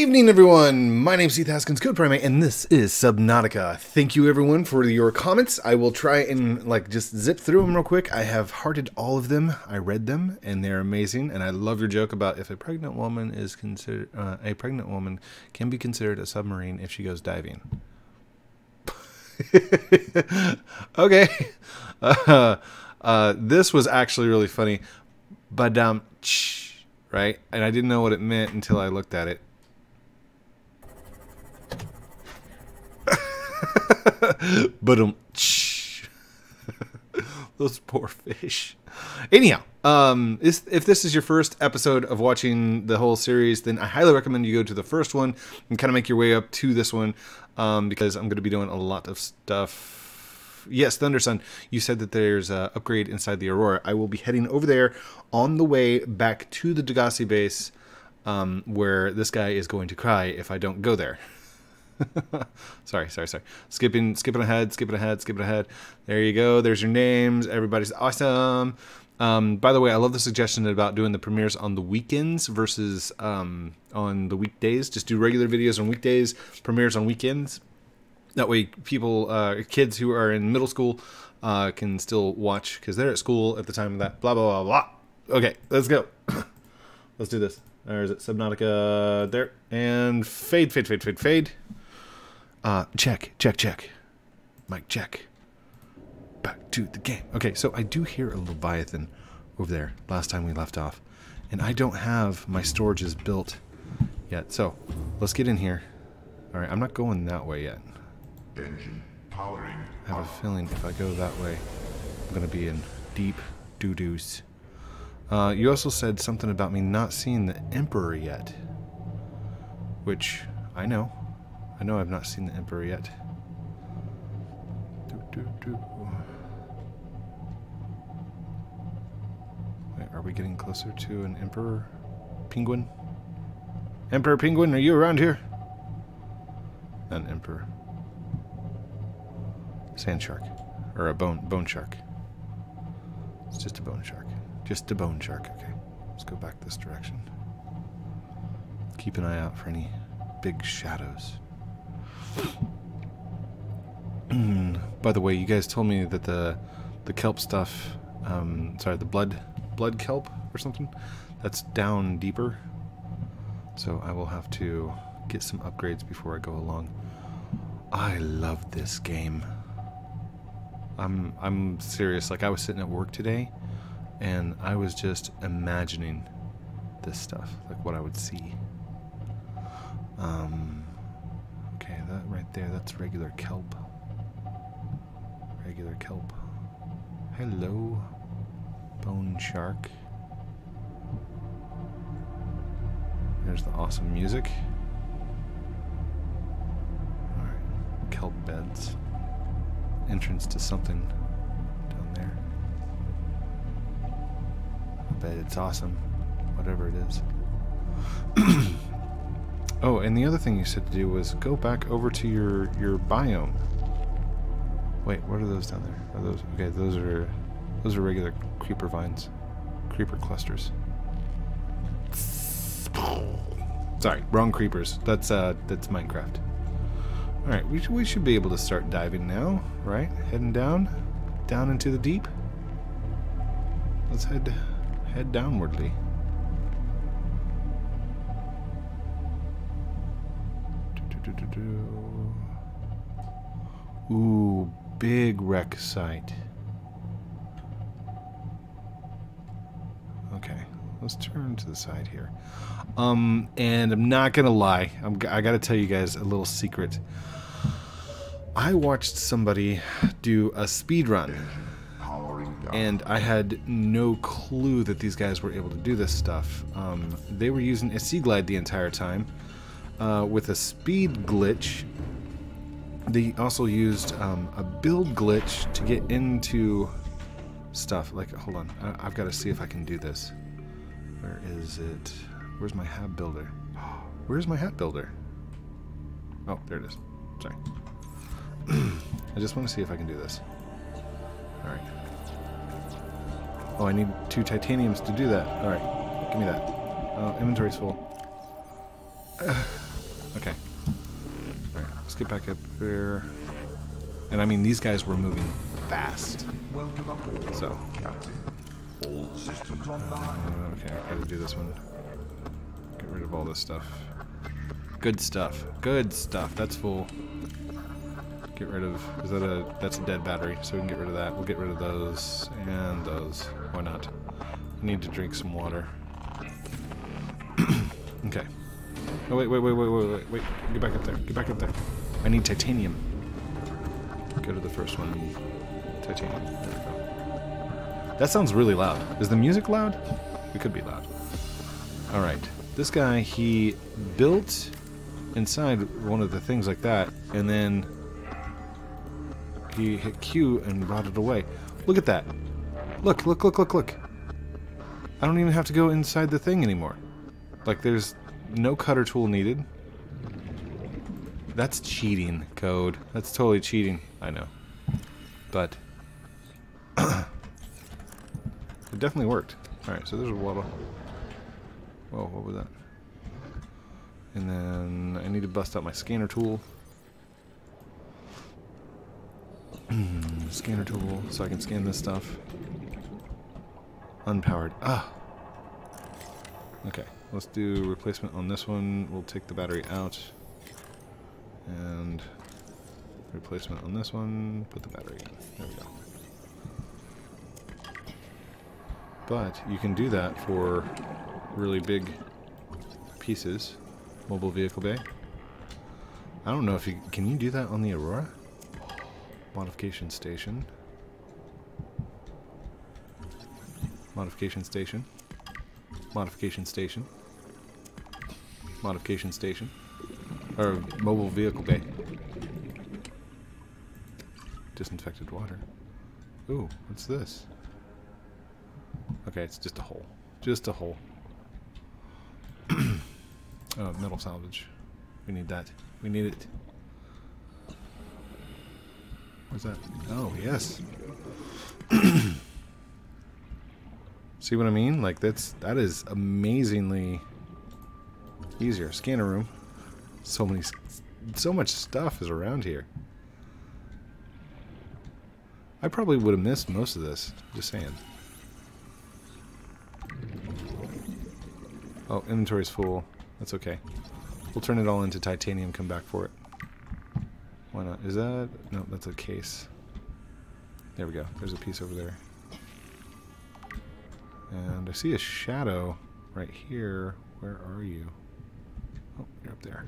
Evening, everyone. My name is Heath Haskins, Code Primate, and this is Subnautica. Thank you, everyone, for your comments. I will try and just zip through them real quick. I have hearted all of them. I read them, and they're amazing. And I love your joke about if a pregnant woman is considered can be considered a submarine if she goes diving. Okay, this was actually really funny. Badam, right? And I didn't know what it meant until I looked at it. But those poor fish. Anyhow, if this is your first episode of watching the whole series, then I highly recommend you go to the first one and kind of make your way up to this one, because I'm going to be doing a lot of stuff. Yes, Thundersun, you said that there's an upgrade inside the Aurora. I will be heading over there on the way back to the Degasi base, where this guy is going to cry if I don't go there. sorry. Skipping ahead. There you go. There's your names. Everybody's awesome. By the way, I love the suggestion about doing the premieres on the weekends versus on the weekdays. Just do regular videos on weekdays, premieres on weekends. That way people, kids who are in middle school can still watch because they're at school at the time of that. Blah, blah, blah, blah. Okay, let's go. Let's do this. Or is it Subnautica there? And fade, fade, fade, fade, fade. Check. Mic check. Back to the game. Okay, so I do hear a Leviathan over there last time we left off. And I don't have my storages built yet. So let's get in here. All right, I'm not going that way yet. Engine powering. I have a feeling if I go that way, I'm going to be in deep doo-doos. You also said something about me not seeing the Emperor yet. Which, I know. I know I've not seen the Emperor yet. Wait, are we getting closer to an Emperor Penguin? Emperor Penguin, are you around here? Not an Emperor. Sand shark. Or a bone shark. It's just a bone shark. Just a bone shark, okay. Let's go back this direction. Keep an eye out for any big shadows. By the way, you guys told me that the kelp stuff, sorry, the blood kelp or something, that's down deeper. So I will have to get some upgrades before I go along. I love this game. I'm serious. Like, I was sitting at work today, and I was just imagining this stuff, like what I would see. Okay, that right there, that's regular kelp. Regular kelp. Hello, bone shark. There's the awesome music. All right, kelp beds. Entrance to something down there. But it's awesome, whatever it is. Oh, and the other thing you said to do was go back over to your biome. Wait, what are those down there? Are those okay? Those are regular creeper vines, creeper clusters. Sorry, wrong creepers. That's Minecraft. All right, we should be able to start diving now, right? Heading down into the deep. Let's head downwardly. Ooh, big wreck site. Okay, let's turn to the side here. And I'm not gonna lie, I gotta tell you guys a little secret. I watched somebody do a speed run. And I had no clue that these guys were able to do this stuff. They were using a Seaglide the entire time with a speed glitch. They also used a build glitch to get into stuff. Like, hold on, I've got to see if I can do this. Where is it? Where's my hat builder? Where's my hat builder? Oh, there it is. Sorry. I just want to see if I can do this. All right. Oh, I need 2 titaniums to do that. All right, give me that. Oh, inventory's full. Okay. Alright, let's get back up here. And I mean, these guys were moving fast. So. Okay, I gotta do this one. Get rid of all this stuff. Good stuff. Good stuff. That's full. Get rid of... Is that a... That's a dead battery, so we can get rid of that. We'll get rid of those and those. Why not? I need to drink some water. Okay. Oh, wait. Get back up there. Get back up there. I need titanium. Go to the first one. Titanium. There we go. That sounds really loud. Is the music loud? It could be loud. All right. This guy, he built inside one of the things like that, and then... He hit Q and brought it away. Look at that. Look. I don't even have to go inside the thing anymore. Like, there's no cutter tool needed. That's cheating, Code. That's totally cheating. I know. But it definitely worked. Alright, so there's a waddle. Whoa, what was that? And then I need to bust out my scanner tool. Scanner tool, so I can scan this stuff. Unpowered. Ah! Okay, let's do replacement on this one. We'll take the battery out. And replacement on this one. Put the battery in. There we go. But you can do that for really big pieces. Mobile vehicle bay. I don't know if you... Can you do that on the Aurora? Modification station. Modification station. Modification station. Modification station. Or mobile vehicle bay. Disinfected water. Ooh, what's this? Okay, it's just a hole. Just a hole. Oh, metal salvage. We need that. We need it. What's that? Oh, yes. See what I mean? Like, that is amazingly easier. Scanner room. So much stuff is around here. I probably would have missed most of this. Just saying. Oh, inventory's full. That's okay. We'll turn it all into titanium, come back for it. Why not? Is that... No, that's a case. There we go. There's a piece over there. And I see a shadow right here. Where are you? Oh, you're up there.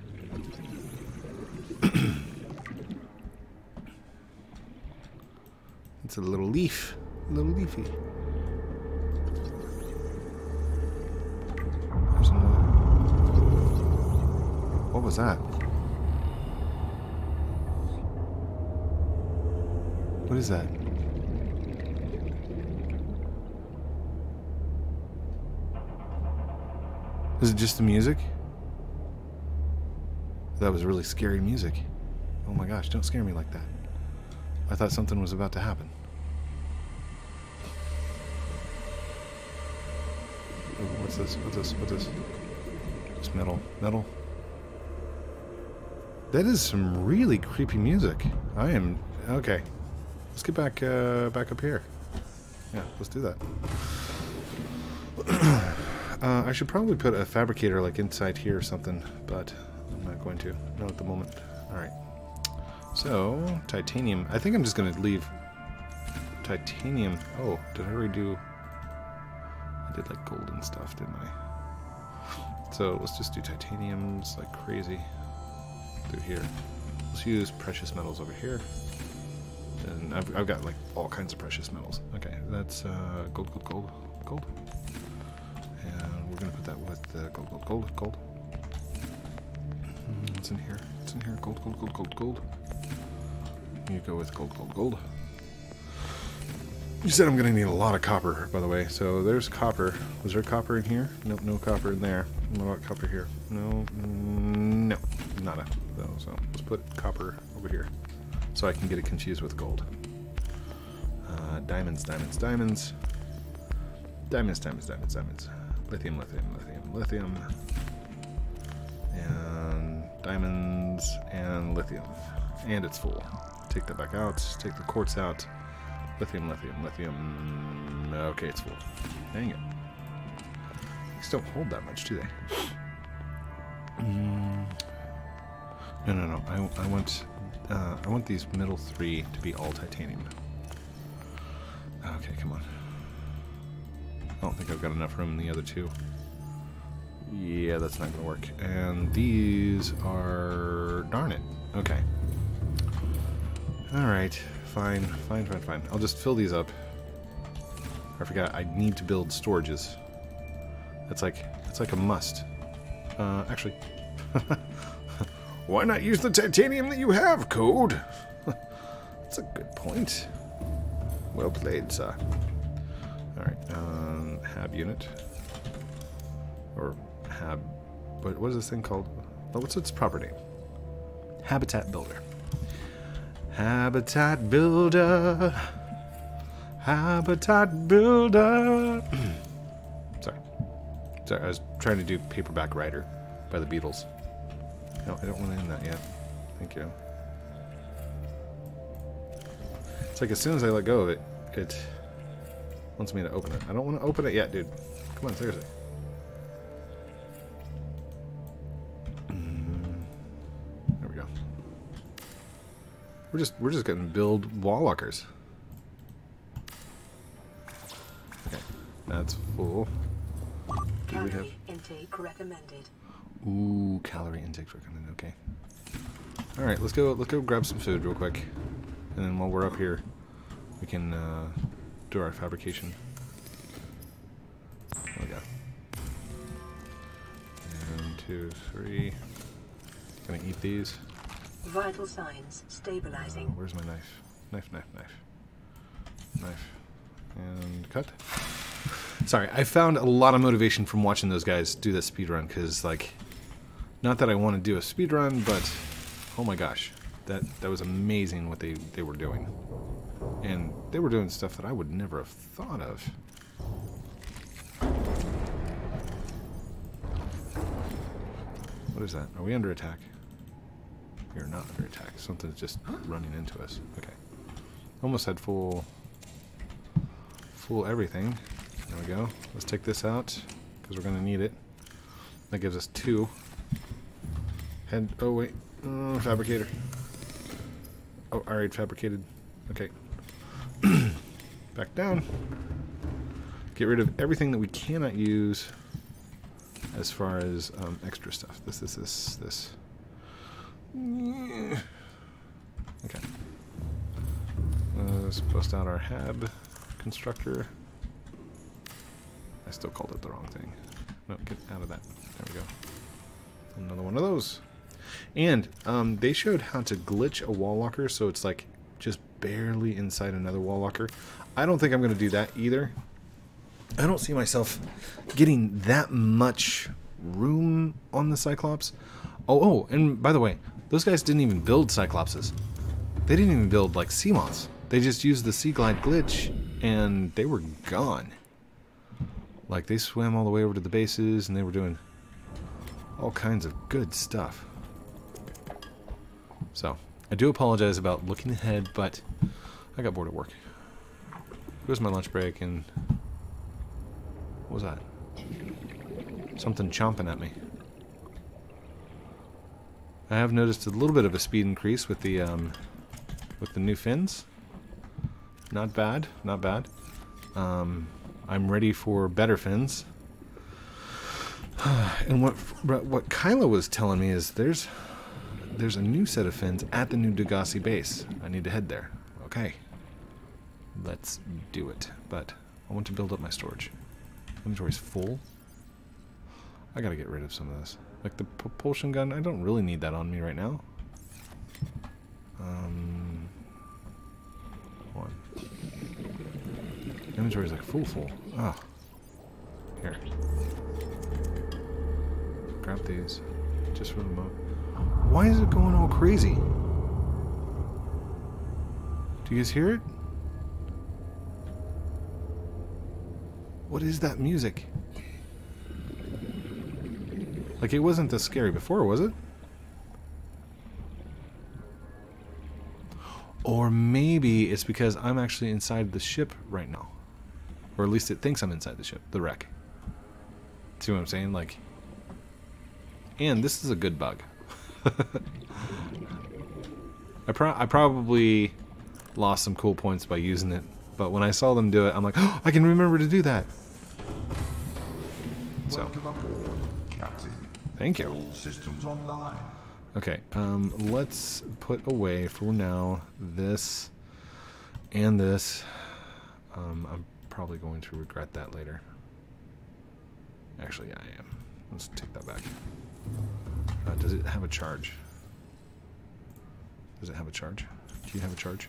It's a little leaf. A little leafy. There's another... What was that? What is that? Is it just the music? That was really scary music. Oh my gosh, don't scare me like that. I thought something was about to happen. Oh, what's this? What's this? What's this? It's metal. Metal. That is some really creepy music. I am... Okay. Let's get back back up here. Yeah, let's do that. I should probably put a fabricator like inside here or something, but I'm not going to. Not at the moment. Alright. So, titanium. I think I'm just going to leave titanium. Oh, did I already do... I did like gold and stuff, didn't I? So, let's just do titaniums like crazy through here. Let's use precious metals over here. And I've got like all kinds of precious metals. Okay, that's gold. And we're gonna put that with the gold. It's in here. It's in here. Gold. You go with gold. You said I'm gonna need a lot of copper, by the way. So there's copper. Was there copper in here? Nope, no copper in there. What about copper here? No, nada. So let's put copper over here. So I can get it confused with gold. Diamonds. Diamonds. Lithium. And diamonds, and lithium. And it's full. Take that back out. Take the quartz out. Lithium, lithium, lithium. Okay, it's full. Dang it. These don't hold that much, do they? No, no, no. I want these middle three to be all titanium. Okay, come on. I don't think I've got enough room in the other two. Yeah, that's not gonna work. And these are... darn it. Okay. Alright. Fine, fine, fine, fine. I'll just fill these up. I forgot, I need to build storages. That's like a must. Actually... why not use the titanium that you have, Code? That's a good point. Well played, sir. Alright, hab unit. Or hab... what is this thing called? Oh, what's its proper name? Habitat Builder. Habitat Builder! Habitat Builder! Sorry. Sorry, I was trying to do Paperback Writer by the Beatles. No, I don't want to end that yet. Thank you. It's like as soon as I let go of it, it wants me to open it. I don't want to open it yet, dude. Come on, seriously. There we go. We're just gonna build wall lockers. Okay, that's full. Do we have? Intake recommended. Ooh, calorie intake recommended. Okay. All right, let's go grab some food real quick, and then while we're up here, we can do our fabrication. There we go. 1, 2, 3. Gonna eat these. Vital signs stabilizing. Where's my knife? Knife, knife, knife, knife, and cut. Sorry, I found a lot of motivation from watching those guys do this speedrun, because, like, not that I want to do a speedrun, but, oh my gosh, that was amazing what they were doing. And they were doing stuff that I would never have thought of. What is that? Are we under attack? We are not under attack. Something's just running into us. Okay. Almost had full everything. There we go. Let's take this out, because we're going to need it. That gives us 2. Head... oh, wait. Fabricator. Oh, I already fabricated. Okay. Back down. Get rid of everything that we cannot use as far as extra stuff. This. Okay. Let's bust out our hab constructor. I still called it the wrong thing. No, get out of that. There we go. Another one of those. And they showed how to glitch a wall locker so it's like just barely inside another wall locker. I don't think I'm going to do that either. I don't see myself getting that much room on the Cyclops. Oh, and by the way, those guys didn't even build Cyclopses. They didn't even build, like, Seamoths. They just used the Seaglide glitch, and they were gone. Like, they swam all the way over to the bases, and they were doing all kinds of good stuff. So, I do apologize about looking ahead, but I got bored at work. It was my lunch break, and... what was that? Something chomping at me. I have noticed a little bit of a speed increase with the new fins. Not bad, not bad. I'm ready for better fins. And what Kylo was telling me is there's a new set of fins at the new Degasi base. I need to head there. Okay. Let's do it. But I want to build up my storage. Inventory's full. I gotta get rid of some of this. Like the propulsion gun, I don't really need that on me right now. One. Inventory's like full. Ah. Here. Grab these. Just for the moment. Why is it going all crazy? Do you guys hear it? What is that music? Like, it wasn't this scary before, was it? Or maybe it's because I'm actually inside the ship right now. Or at least it thinks I'm inside the ship, the wreck. See what I'm saying? Like, and this is a good bug. I probably lost some cool points by using it, but when I saw them do it, I'm like, oh, I can remember to do that. So, thank you. Okay, let's put away for now this and this. I'm probably going to regret that later. Actually, yeah, I am. Let's take that back. Does it have a charge? Does it have a charge? Do you have a charge?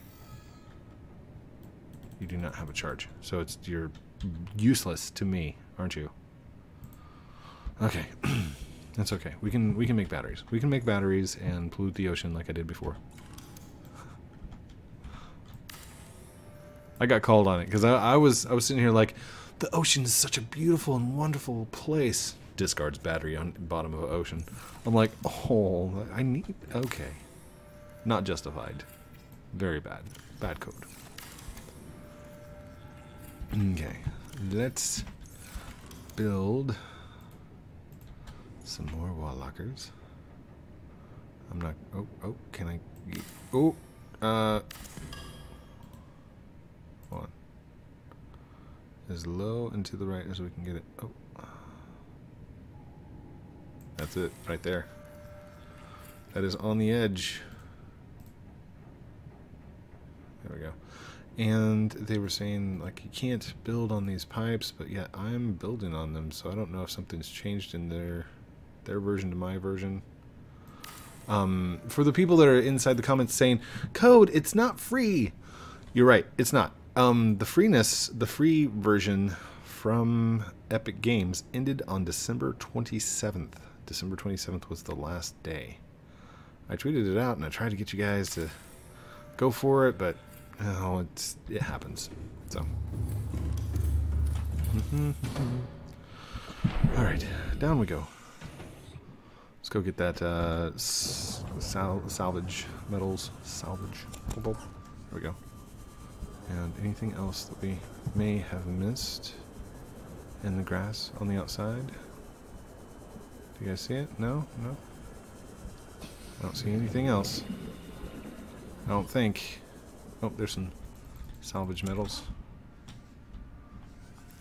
You do not have a charge. So it's, you're useless to me, aren't you? Okay. That's okay. We can make batteries. We can make batteries and pollute the ocean like I did before. I got called on it because I was sitting here like, the ocean is such a beautiful and wonderful place. Discards battery on bottom of an ocean. I'm like, oh, I need, okay. Not justified. Very bad. Bad code. Okay. Let's build some more wall lockers. I'm not, oh, can I, oh, hold on. As low and to the right as we can get it. Oh. That's it, right there. That is on the edge. There we go. And they were saying, like, you can't build on these pipes, but yeah, I'm building on them, so I don't know if something's changed in their version to my version. For the people that are inside the comments saying, Code, it's not free! You're right, it's not. The free version from Epic Games ended on December 27th. December 27th was the last day. I tweeted it out and I tried to get you guys to go for it, but no, it happens. So, all right, down we go. Let's go get that salvage metals. Salvage. There we go. And anything else that we may have missed in the grass on the outside. Do you guys see it? No? No? I don't see anything else. I don't think. Oh, there's some salvage metals.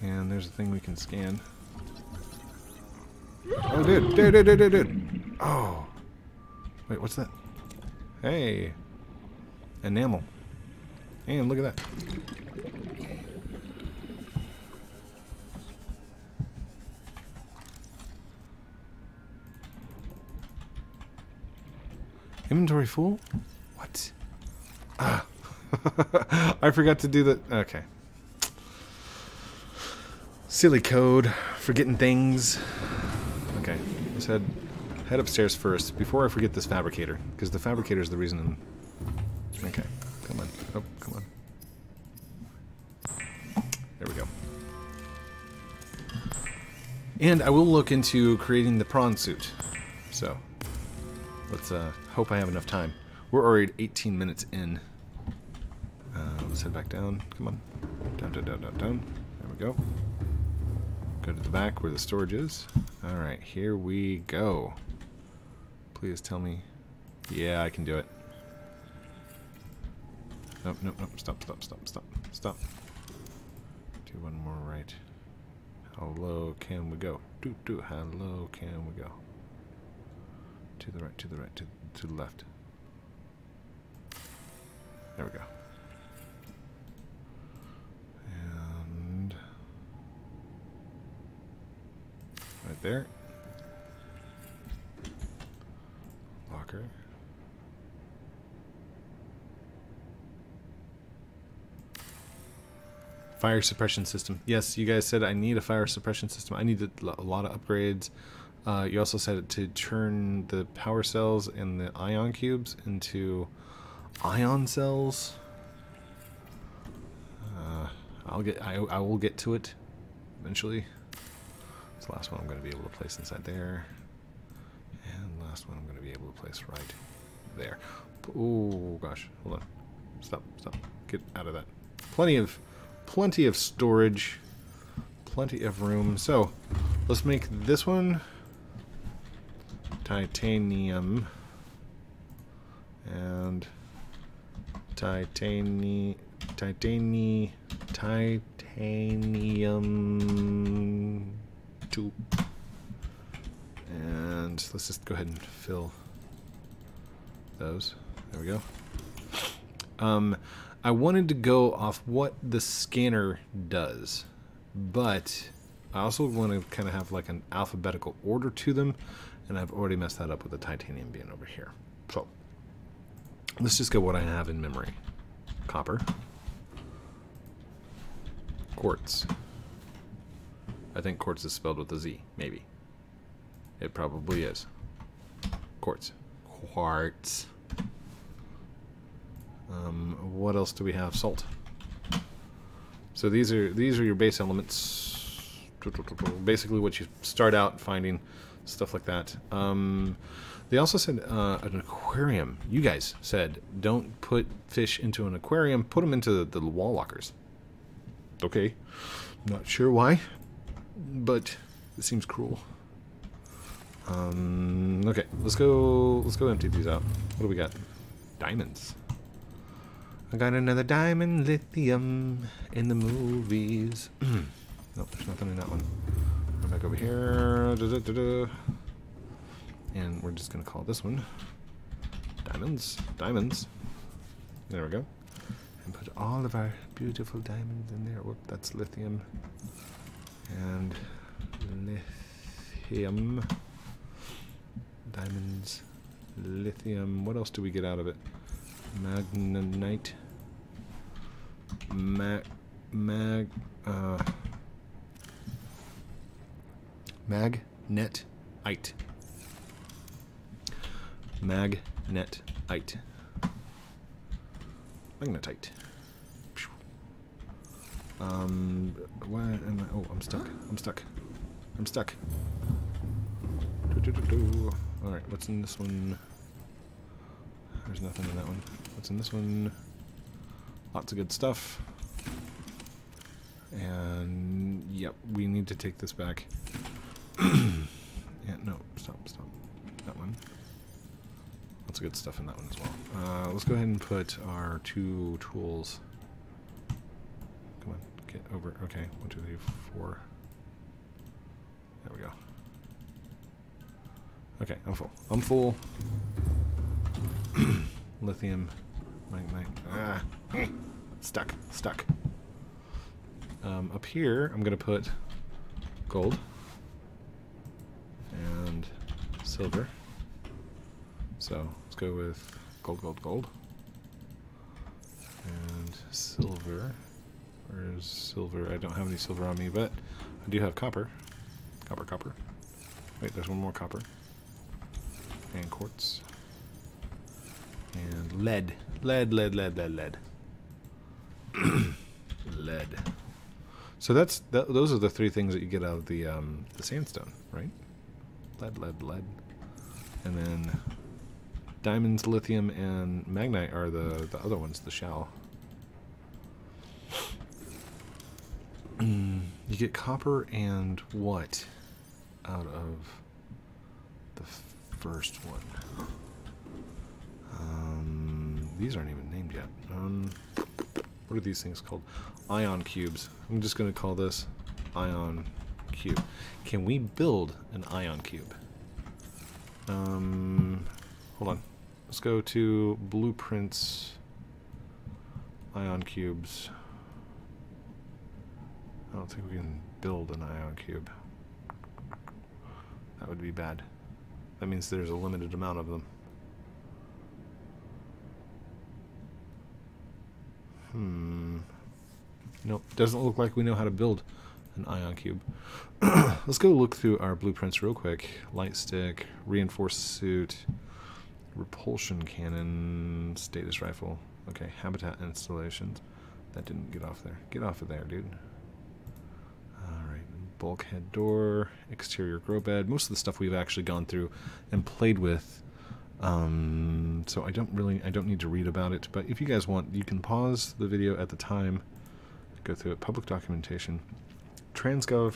And there's a thing we can scan. Oh, dude! Dude! Oh! Wait, what's that? Hey! Enamel. And look at that. Inventory full? What? Ah. I forgot to do the... Okay. Silly Code. Forgetting things. Okay. Let's head upstairs first before I forget this fabricator. Because the fabricator is the reason I'm... Okay. Come on. Oh, come on. There we go. And I will look into creating the prawn suit. So, let's hope I have enough time. We're already 18 minutes in. Let's head back down. Come on. Down. There we go. Go to the back where the storage is. Alright, here we go. Please tell me. Yeah, I can do it. Nope, stop. Do one more right. How low can we go? How low can we go? To the right, to the left. There we go. And... right there. Locker. Fire suppression system. Yes, you guys said I need a fire suppression system. I need a lot of upgrades. You also said to turn the power cells and the ion cubes into ion cells. I will get to it eventually. It's the last one I'm going to be able to place inside there, and last one I'm going to be able to place right there. Oh gosh, hold on. Stop. Get out of that. Plenty of storage. Plenty of room. So, let's make this one titanium. And titanium 2. And let's just go ahead and fill those. There we go. I wanted to go off what the scanner does, but I also want to kind of have like an alphabetical order to them, and I've already messed that up with the titanium being over here. So let's just go what I have in memory. Copper. Quartz. I think quartz is spelled with a Z, maybe. It probably is. Quartz. Quartz. What else do we have? Salt. So these are your base elements. Basically what you start out finding, stuff like that. They also said an aquarium. You guys said don't put fish into an aquarium. Put them into the wall lockers. Okay. Not sure why, but it seems cruel. Okay, let's go empty these out. What do we got? Diamonds. I got another diamond lithium in the movies. Nope, there's nothing in that one. We're back over here. And we're just going to call this one diamonds. Diamonds. There we go. And put all of our beautiful diamonds in there. Whoop, that's lithium. And lithium. Diamonds. Lithium. What else do we get out of it? Magnetite. Magnetite. Magnetite. Magnetite. Why am I? Oh, I'm stuck. I'm stuck. Alright, what's in this one? There's nothing in that one. What's in this one? Lots of good stuff. And yep, we need to take this back. Yeah, no, stop. That one. Lots of good stuff in that one as well. Let's go ahead and put our two tools. Come on, get over. Okay, 1, 2, 3, 4. There we go. Okay, I'm full. Lithium, magnetite. Ah, stuck. Up here, I'm gonna put gold and silver. So let's go with gold, and silver. Where's silver? I don't have any silver on me, but I do have copper. Copper. Wait, there's one more copper. And quartz. And lead. Lead. So those are the three things that you get out of the sandstone, right? Lead. And then diamonds, lithium, and magnetite are the other ones, the shell. You get copper and what out of the first one? These aren't even named yet. What are these things called? Ion cubes. I'm just going to call this ion cube. Can we build an ion cube? Hold on. Let's go to blueprints, ion cubes. I don't think we can build an ion cube. That would be bad. That means there's a limited amount of them. Nope, doesn't look like we know how to build an ion cube. Let's go look through our blueprints real quick. Light stick, reinforced suit, repulsion cannon, status rifle. Okay, habitat installations. That didn't get off there. Get off of there, dude. Alright, bulkhead door, exterior grow bed. Most of the stuff we've actually gone through and played with So I don't need to read about it, but if you guys want, you can pause the video at the time, go through it, public documentation, transgov,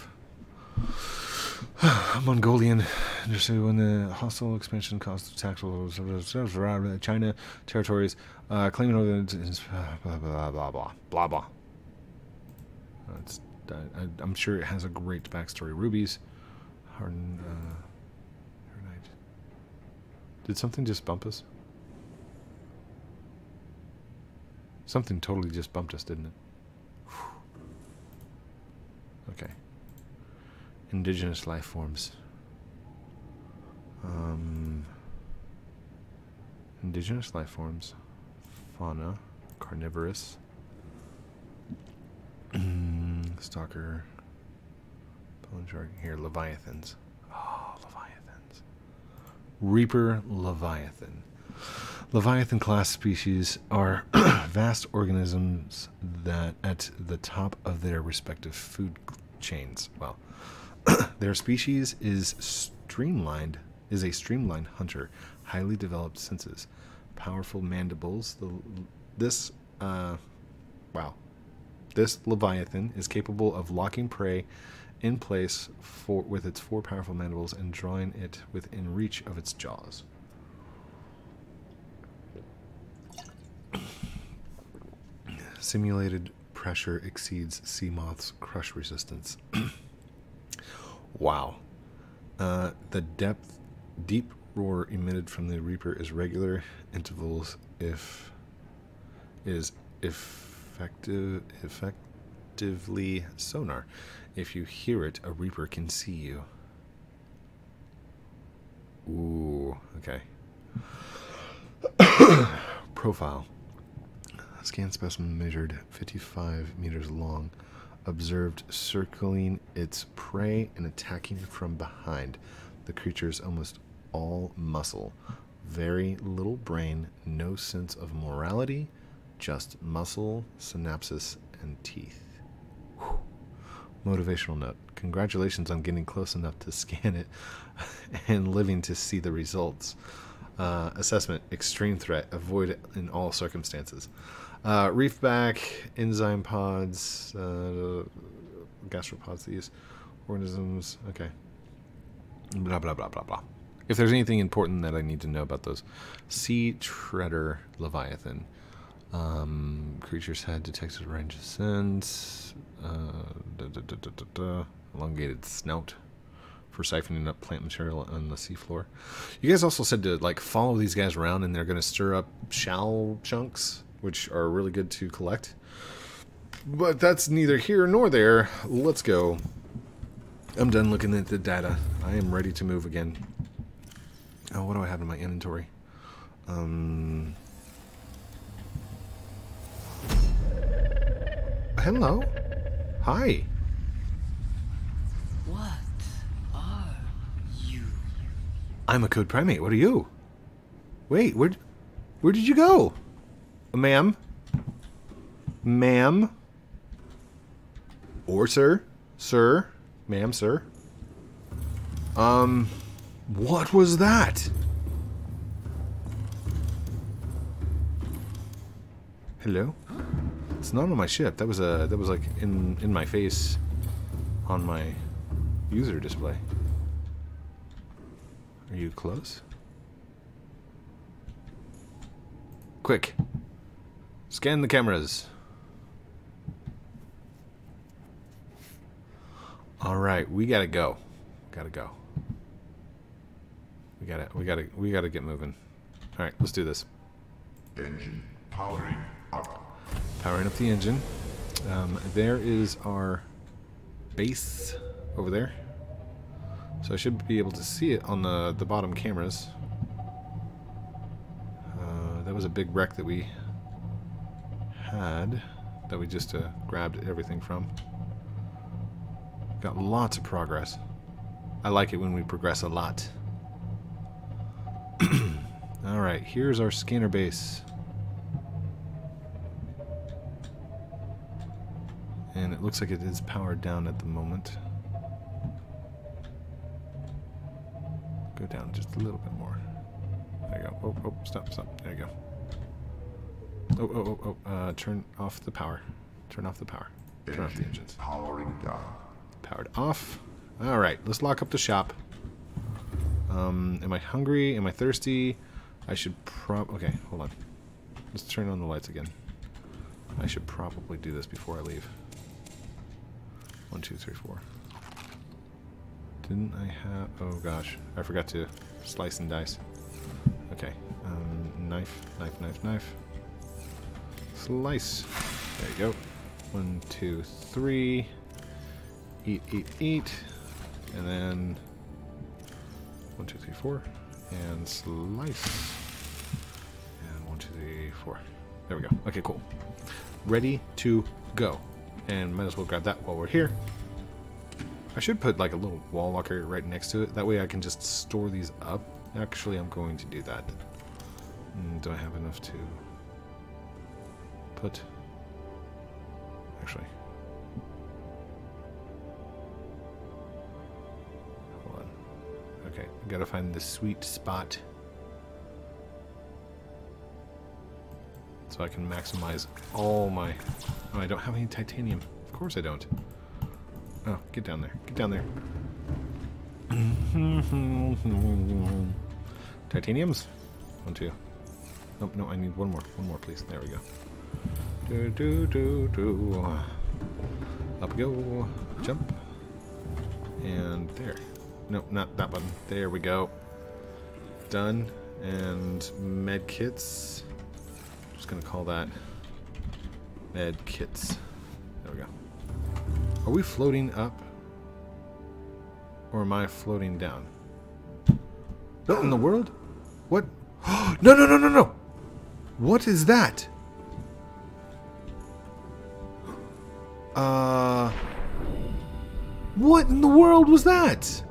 Mongolian, understood when the hostile expansion caused the tactical China territories, claiming blah, blah, blah, blah, blah, blah. I'm sure it has a great backstory. Rubies, Harden, did something just bump us? Something totally just bumped us, didn't it? Whew. Okay. Indigenous life forms. Indigenous life forms. Fauna. Carnivorous. Stalker. Bone shark. Here, leviathans. Oh, leviathans. Reaper Leviathan. Leviathan class species are vast organisms that at the top of their respective food chains. Well, their species is a streamlined hunter, highly developed senses, powerful mandibles. This Leviathan is capable of locking prey in place with its four powerful mandibles and drawing it within reach of its jaws. Simulated pressure exceeds Seamoth's crush resistance. Wow. The deep roar emitted from the Reaper is regular intervals effectively sonar. If you hear it, a Reaper can see you. Ooh, okay. Profile. Scan specimen measured 55 meters long. Observed circling its prey and attacking from behind. The creature is almost all muscle. Very little brain, no sense of morality, just muscle, synapses, and teeth. Whew. Motivational note. Congratulations on getting close enough to scan it and living to see the results. Assessment. Extreme threat. Avoid it in all circumstances. Reef back, enzyme pods, gastropods, these organisms. Okay. Blah, blah, blah, blah, blah. If there's anything important that I need to know about those. Sea Treader Leviathan. Creature's head detects a range of scents. Elongated snout for siphoning up plant material on the seafloor. You guys also said to, like, follow these guys around and they're going to stir up shell chunks, which are really good to collect. But that's neither here nor there. Let's go. I'm done looking at the data. I am ready to move again. Oh, what do I have in my inventory? Hello. Hi. What are you? I'm a Code Primate. What are you? Wait, where did you go? Ma'am? Ma'am? Or sir? Sir? Ma'am, sir? What was that? Hello? It's not on my ship. That was a like in my face on my user display. Are you close? Quick. Scan the cameras. All right, we gotta go. Gotta go. We gotta get moving. All right, let's do this. Engine powering up. Powering up the engine. There is our base over there. So I should be able to see it on the bottom cameras. That was a big wreck that we had, that we just grabbed everything from. Got lots of progress. I like it when we progress a lot. Alright, here's our scanner base. And it looks like it is powered down at the moment. Go down just a little bit more. There you go. Stop. There you go. Turn off the power. Turn off the engines. Powering down. Powered off. All right, let's lock up the shop. Am I hungry? Am I thirsty? I should okay, hold on. Let's turn on the lights again. I should probably do this before I leave. 1, 2, 3, 4. Didn't I have... Oh, gosh. I forgot to slice and dice. Okay. Knife. Slice. There you go. 1, 2, 3. Eat. And then... 1, 2, 3, 4. And slice. And 1, 2, 3, 4. There we go. Okay, cool. Ready to go. And might as well grab that while we're here. I should put like a little wall locker right next to it. That way I can just store these up. Actually, I'm going to do that. Do I have enough to put? Actually. Hold on. Okay, gotta find the sweet spot. So I can maximize all my... Oh, I don't have any titanium. Of course I don't. Oh, get down there. Get down there. Titaniums? 1, 2. Nope, no, I need one more. One more, please. There we go. Up we go. Jump. And there. Nope, not that button. There we go. Done. And med kits. I'm just going to call that med kits. There we go. Are we floating up? Or am I floating down? What in the world? What? No! What is that? What in the world was that?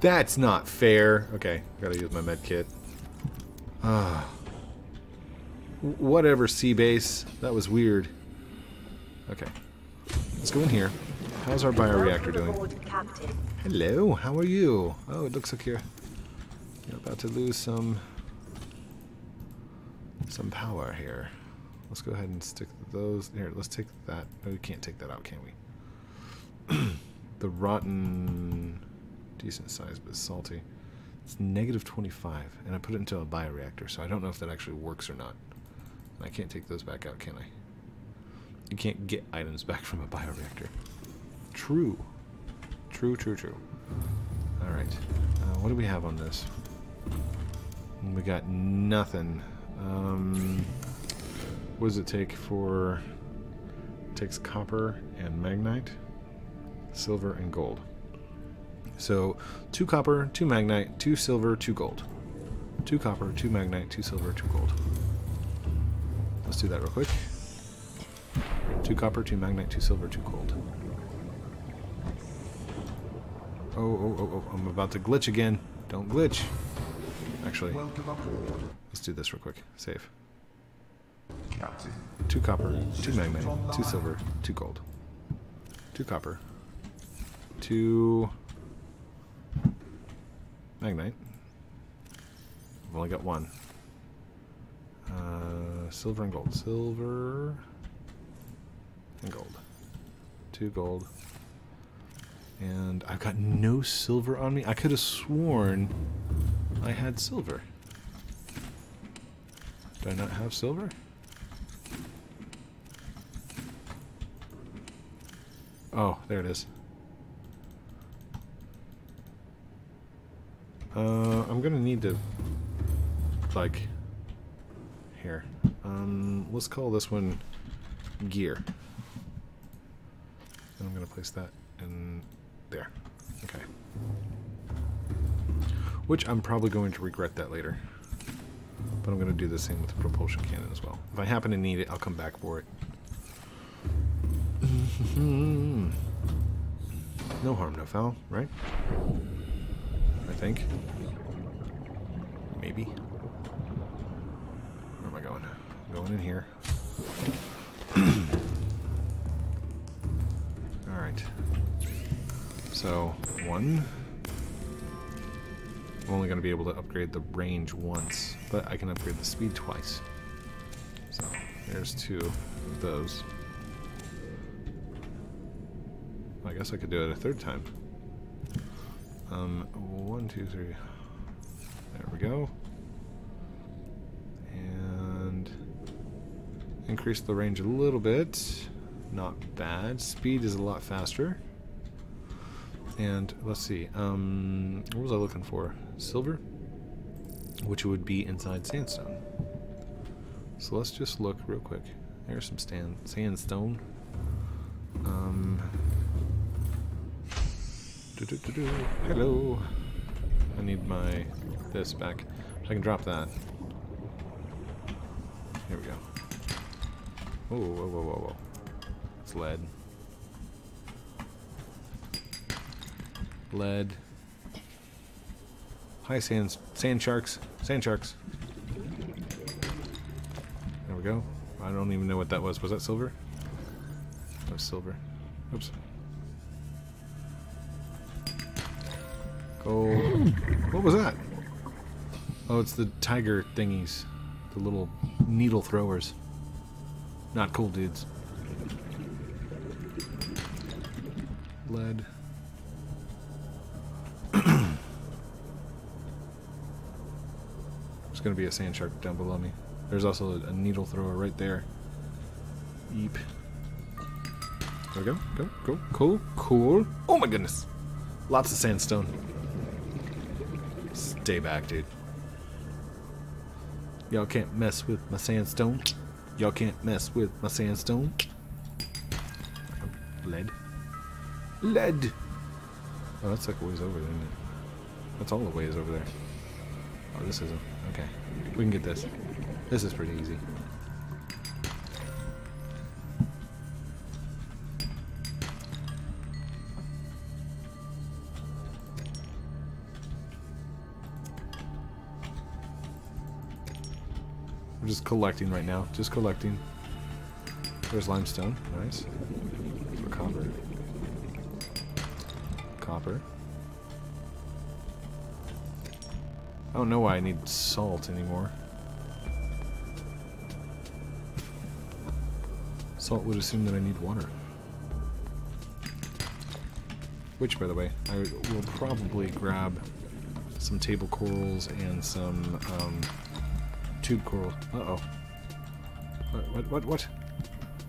That's not fair. Okay, gotta use my med kit. Whatever, sea base. That was weird. Okay. Let's go in here. How's our bioreactor doing? Hello, how are you? Oh, it looks like you're about to lose some power here. Let's go ahead and stick those here. Let's take that. No, we can't take that out, can we? The rotten, decent size, but salty. It's -25, and I put it into a bioreactor, so I don't know if that actually works or not. I can't take those back out, can I? You can't get items back from a bioreactor. True. Alright. What do we have on this? We got nothing. What does it take for... It takes copper and magnite, silver and gold. So, 2 copper, 2 magnite, 2 silver, 2 gold. 2 copper, 2 magnite, 2 silver, 2 gold. Let's do that real quick. 2 copper, 2 magnite, 2 silver, 2 gold. Oh, I'm about to glitch again. Don't glitch. Actually, let's do this real quick. Save. 2 copper, 2 magnite, 2 silver, 2 gold. 2 copper, 2 magnite. I've only got 1. Silver and gold. Silver and gold. 2 gold. And I've got no silver on me. I could have sworn I had silver. Do I not have silver? Oh, there it is. I'm gonna need to, like, here. Let's call this one gear. And I'm gonna place that in there. Okay. Which I'm probably going to regret that later. But I'm gonna do the same with the propulsion cannon as well. If I happen to need it, I'll come back for it. No harm, no foul, right? I think. Maybe. Where am I going? I'm going in here. So, one. I'm only going to be able to upgrade the range once, but I can upgrade the speed twice. So, there's two of those. I guess I could do it a third time. 1, 2, 3. There we go. And increase the range a little bit. Not bad. Speed is a lot faster. And let's see. What was I looking for? Silver, which would be inside sandstone. So let's just look real quick. There's some sandstone. Hello. I need my this back. I can drop that. Here we go. Oh, whoa, whoa, whoa, whoa. It's lead. Lead. Hi, sand sharks. Sand sharks. There we go. I don't even know what that was. Was that silver? That was silver. Oops. Oh, what was that? Oh, it's the tiger thingies. The little needle throwers. Not cool, dudes. Lead. There's going to be a sand shark down below me. There's also a needle thrower right there. Eep. There we go. Go, go. Cool, cool. Oh my goodness. Lots of sandstone. Stay back, dude. Y'all can't mess with my sandstone. Y'all can't mess with my sandstone. Lead. Lead! Oh, that's like a ways over there, isn't it? That's all the ways over there. Oh, this isn't. Okay. We can get this. This is pretty easy. Just collecting right now. Just collecting. There's limestone. Nice. For copper. Copper. I don't know why I need salt anymore. Salt would assume that I need water. Which, by the way, I will probably grab some table corals and some, tube coral. Uh-oh. What?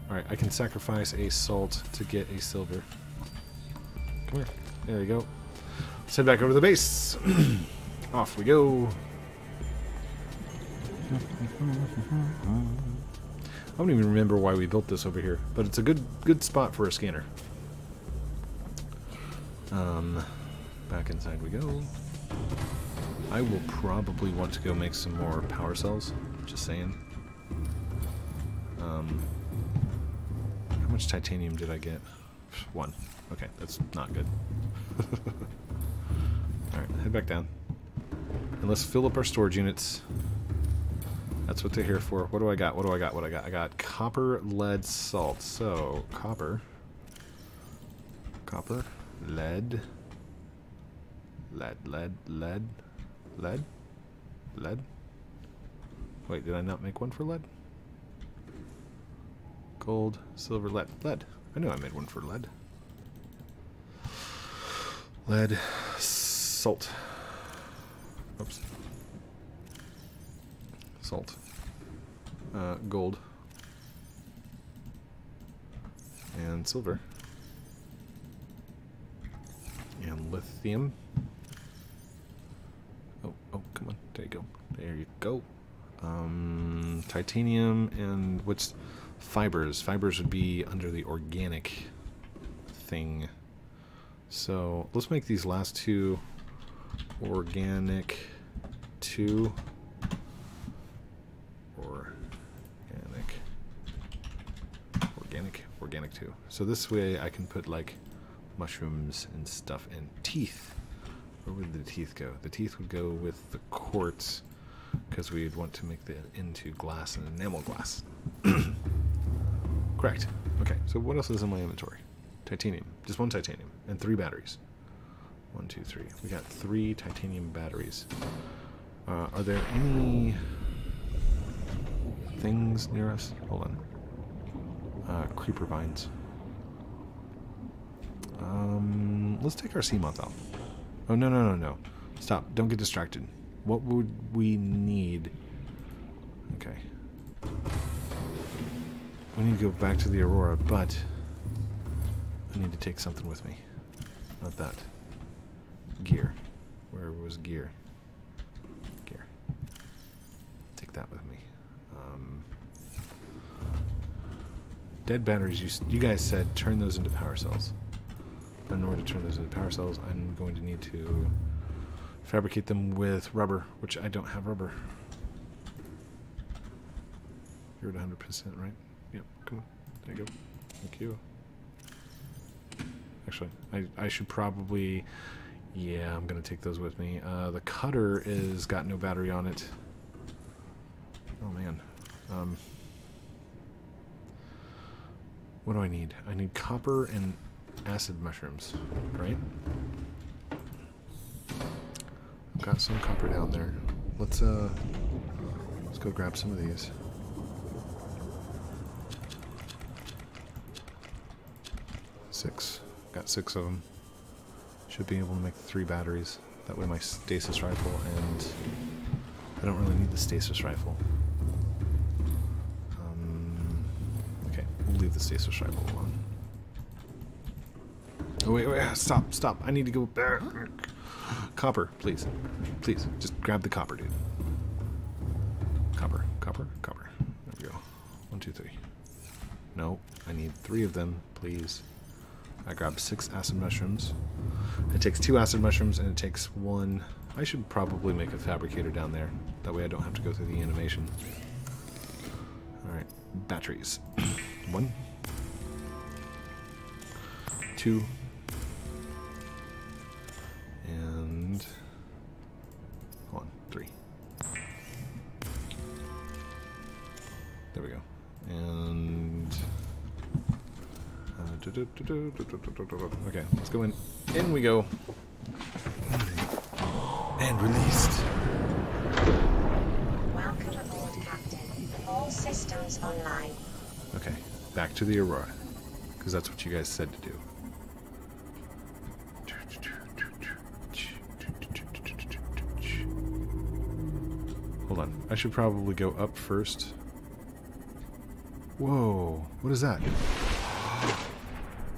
Alright, I can sacrifice a salt to get a silver. Come here. There you go. Let's head back over to the base. Off we go. I don't even remember why we built this over here, but it's a good spot for a scanner. Back inside we go. I will probably want to go make some more power cells, just saying. How much titanium did I get? 1. Okay, that's not good. Alright, head back down. And let's fill up our storage units. That's what they're here for. What do I got? What do I got? What do I got? I got copper, lead, salt. So, copper. Copper. Lead. Lead, lead, lead. Lead? Lead? Wait, did I not make one for lead? Gold, silver, lead. Lead. I knew I made one for lead. Lead, salt. Oops. Salt. Gold. And silver. And lithium. Oh, come on. There you go. There you go. Titanium and what's fibers? Fibers would be under the organic thing. So let's make these last two organic. Organic two. So this way I can put like mushrooms and stuff and teeth. Where would the teeth go? The teeth would go with the quartz, because we'd want to make that into glass and enamel glass. Correct. Okay, so what else is in my inventory? Titanium. Just one titanium and 3 batteries. One, two, three. We got 3 titanium batteries. Are there any things near us? Hold on. Creeper vines. Let's take our Seamoth out. Oh, no, no, no, no. Stop. Don't get distracted. What would we need? Okay. We need to go back to the Aurora, but I need to take something with me. Not that. Gear. Where was gear? Gear. Take that with me. Dead batteries, you guys said turn those into power cells. In order to turn those into power cells, I'm going to need to fabricate them with rubber, which I don't have rubber. You're at 100%, right? Yep, cool. There you go. Thank you. Actually, I should probably... Yeah, I'm going to take those with me. The cutter is got no battery on it. Oh, man. What do I need? I need copper and acid mushrooms, right? I've got some copper down there. Let's go grab some of these. Six. Got 6 of them. Should be able to make 3 batteries. That way my stasis rifle and... I don't really need the stasis rifle. Okay, we'll leave the stasis rifle alone. Oh, wait, wait, stop, stop. I need to go back. Copper, please. Please, just grab the copper, dude. Copper, copper, copper. There we go. 1, 2, 3. No, I need 3 of them, please. I grabbed 6 acid mushrooms. It takes 2 acid mushrooms and it takes 1. I should probably make a fabricator down there. That way I don't have to go through the animation. Alright, batteries. 1, 2, and hold on, 3. There we go. And okay, let's go in. In we go. And released. Welcome aboard, Captain. All systems online. Okay, back to the Aurora, because that's what you guys said to do. Hold on, I should probably go up first. Whoa, what is that?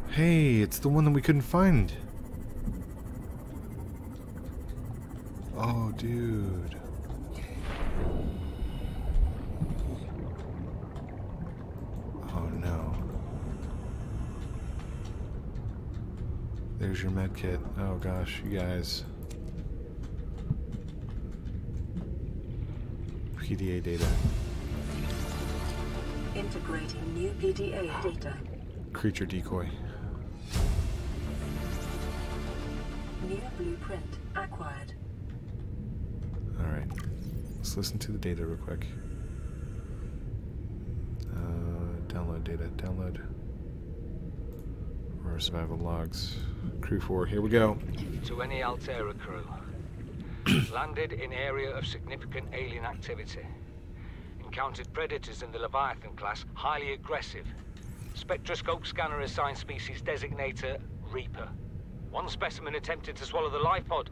Hey, it's the one that we couldn't find. Oh, dude. Oh, no. There's your med kit. Oh, gosh, you guys. PDA data. Integrating new PDA data. Creature decoy. New blueprint acquired. Alright. Let's listen to the data real quick. Download data. Download. Our survival logs. Crew 4. Here we go. To any Altera crew. Landed in area of significant alien activity. Encountered predators in the Leviathan class, highly aggressive. Spectroscope scanner assigned species designator Reaper. 1 specimen attempted to swallow the life pod,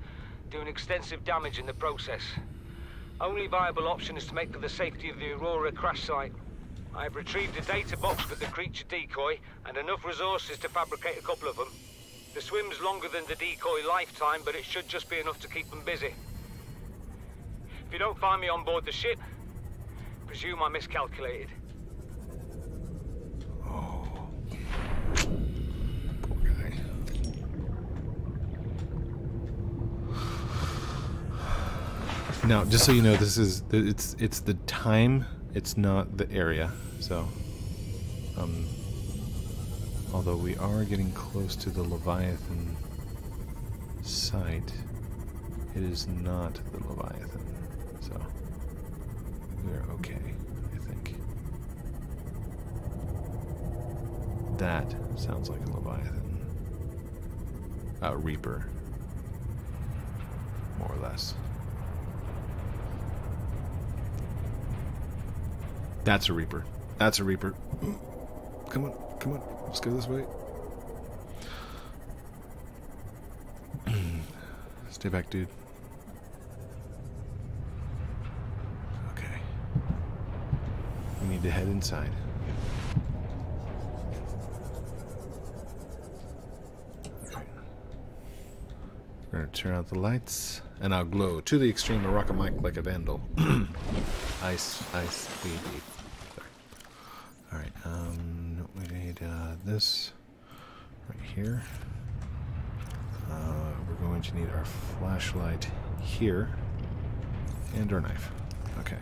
doing extensive damage in the process. Only viable option is to make for the safety of the Aurora crash site. I have retrieved a data box with the creature decoy and enough resources to fabricate a couple of them. The swim's longer than the decoy lifetime, but it should just be enough to keep them busy. If you don't find me on board the ship, presume I miscalculated. Now, just so you know, this is it's the time, it's not the area. So, although we are getting close to the Leviathan site, it is not the Leviathan. So, we're okay, I think. That sounds like a Leviathan. A Reaper. more or less. That's a Reaper. That's a Reaper. Come on, come on. Let's go this way. Stay back, dude. Okay. We need to head inside. We're gonna turn out the lights, and I'll glow to the extreme and rock a mic like a vandal. Ice, ice, baby. Alright, we need this right here. We're going to need our flashlight here, and our knife. Okay,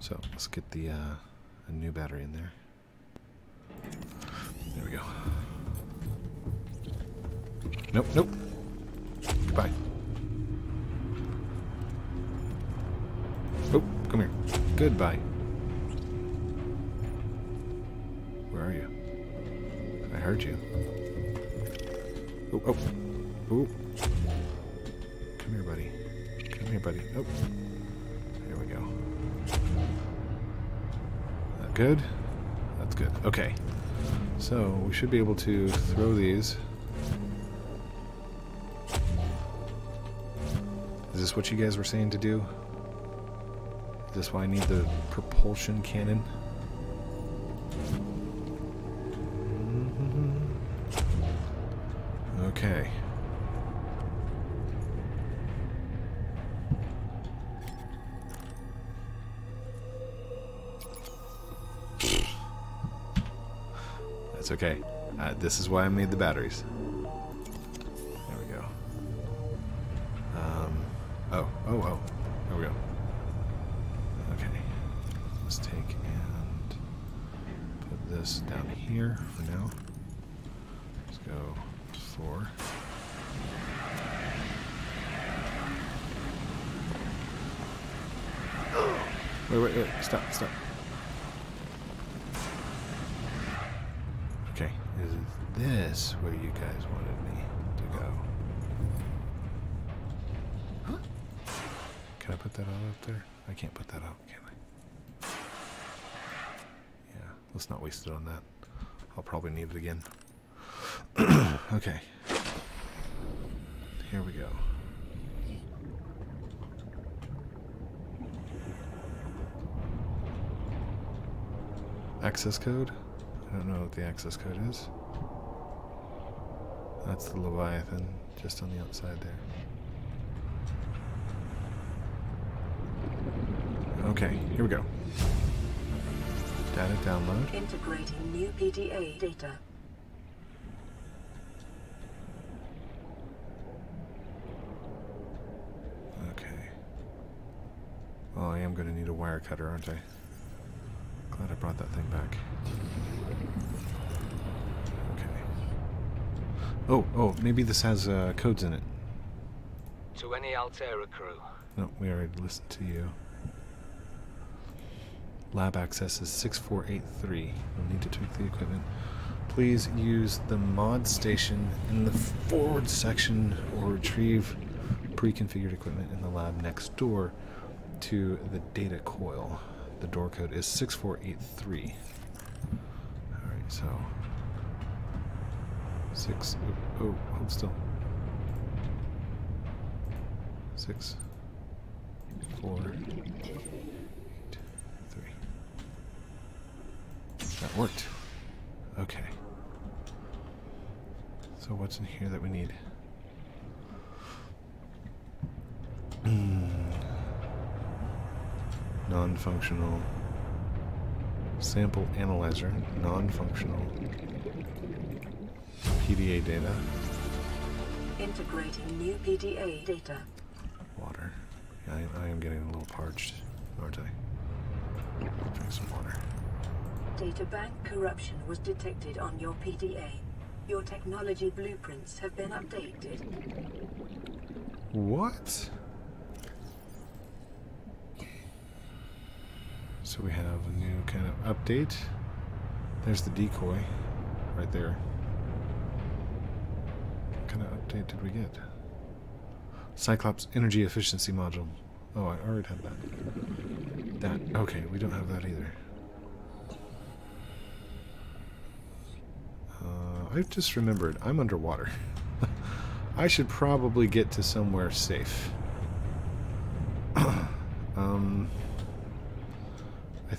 so let's get the a new battery in there. There we go. Nope, nope. Goodbye. Oh, come here. Goodbye. Where are you? I heard you. Oh, oh, oh. Come here, buddy. Come here, buddy. Oh. Here we go. That good? That's good. Okay. So, we should be able to throw these. Is this what you guys were saying to do? Is this why I need the propulsion cannon? Mm-hmm. Okay. That's okay. This is why I made the batteries. Oh, oh, oh. There we go. Okay. Let's take and put this down here for now. Let's go 4. Wait, wait, wait. Stop, stop. Okay. Is this where you guys wanted me to go? Can I put that out up there? I can't put that out, can I? Yeah, let's not waste it on that. I'll probably need it again. Okay. Here we go. Access code? I don't know what the access code is. That's the Leviathan, just on the outside there. Okay, here we go. Data download. Integrating new PDA data. Okay. Well, I am going to need a wire cutter, aren't I? Glad I brought that thing back. Okay. Oh, oh, maybe this has codes in it. To any Altera crew. No, we already listened to you. Lab access is 6483. We'll need to tweak the equipment. Please use the mod station in the forward section or retrieve pre-configured equipment in the lab next door to the data coil. The door code is 6483. Alright, so... 6... Oh, oh, hold still. 6... 4... That worked. Okay. So what's in here that we need? Non-functional. Sample analyzer. Non-functional. PDA data. Integrating new PDA data. Water. I am getting a little parched, aren't I? Drink some water. Data bank corruption was detected on your PDA. Your technology blueprints have been updated. What? So we have a new kind of update. There's the decoy right there. What kind of update did we get? Cyclops energy efficiency module. Oh, I already had that. That. Okay, we don't have that either. I've just remembered. I'm underwater. I should probably get to somewhere safe. I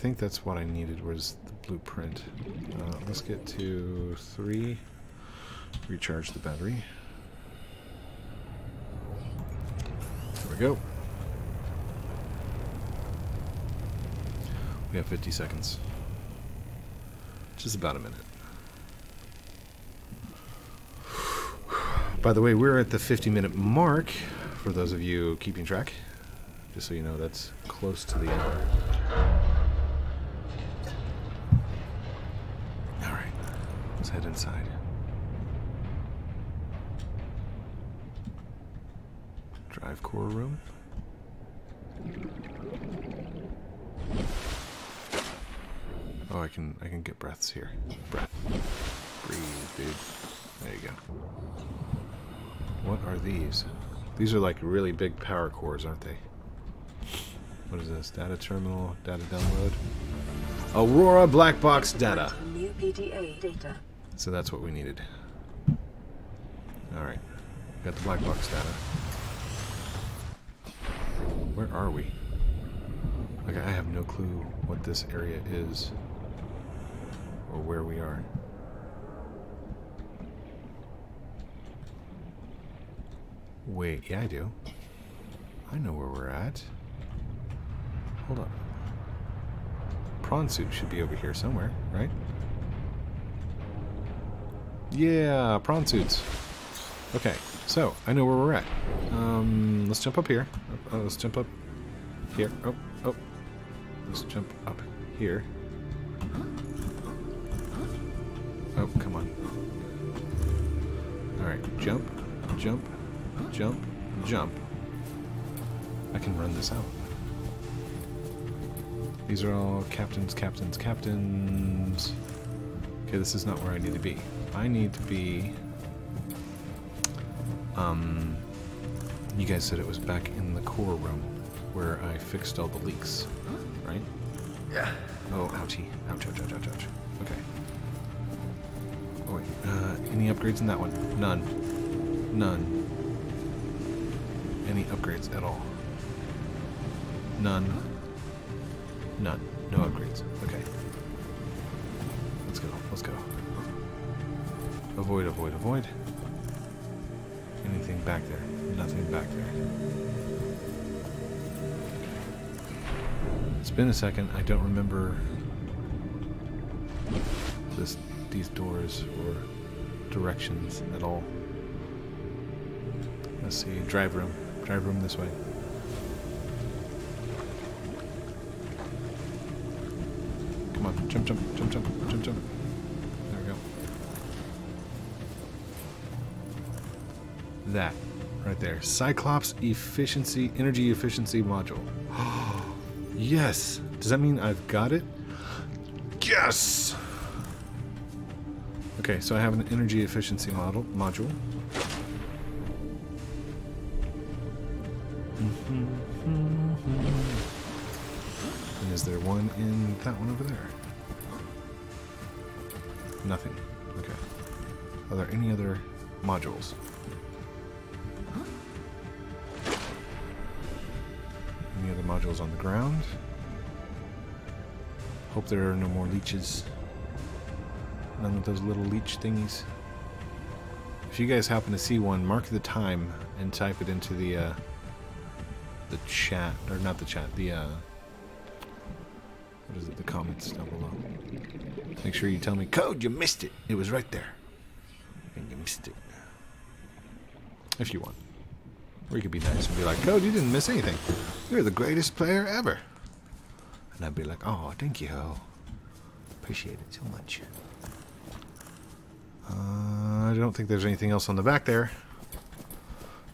think that's what I needed was the blueprint. Let's get to 3. Recharge the battery. There we go. We have 50 seconds. Just about a minute. By the way, we're at the 50-minute mark, for those of you keeping track. Just so you know, that's close to the hour. Alright, let's head inside. Drive core room. Oh, I can get breaths here. Breath. Breathe, dude. There you go. What are these? These are like really big power cores, aren't they? What is this? Data terminal, data download. Aurora black box data. New PDA data. So that's what we needed. Alright. Got the black box data. Where are we? Like, I have no clue what this area is or where we are. Wait, yeah, I do. I know where we're at. Hold up. Prawn suit should be over here somewhere, right? Yeah, prawn suits. Okay, so I know where we're at. Let's jump up here. Let's jump up here. Oh. Let's jump up here. Oh, come on. All right, jump, jump. Jump, jump. I can run this out. These are all captains, captains, captains. Okay, this is not where I need to be. I need to be... you guys said it was back in the core room where I fixed all the leaks, right? Yeah. Oh, ouchie. Ouch, ouch, ouch, ouch, ouch. Okay. Oh, wait. Any upgrades in that one? None. None. Any upgrades at all? None. None. No upgrades. Okay. Let's go. Let's go. Avoid, avoid, avoid. Anything back there? Nothing back there. It's been a second. I don't remember these doors or directions at all. Let's see. Drive room. Drive room this way. Come on, jump, jump, jump, jump, jump, jump. There we go. That, right there. Cyclops efficiency, energy efficiency module. Yes! Does that mean I've got it? Yes! Okay, so I have an energy efficiency module. And is there one in that one over there? Nothing. Okay. Are there any other modules? Any other modules on the ground? Hope there are no more leeches. None of those little leech thingies. If you guys happen to see one, mark the time and type it into the chat, or not the chat, the what is it, the comments down below. Make sure you tell me, Code, you missed it. It was right there. And you missed it. If you want. Or you could be nice and be like, Code, you didn't miss anything. You're the greatest player ever. And I'd be like, oh, thank you. Appreciate it so much. I don't think there's anything else on the back there.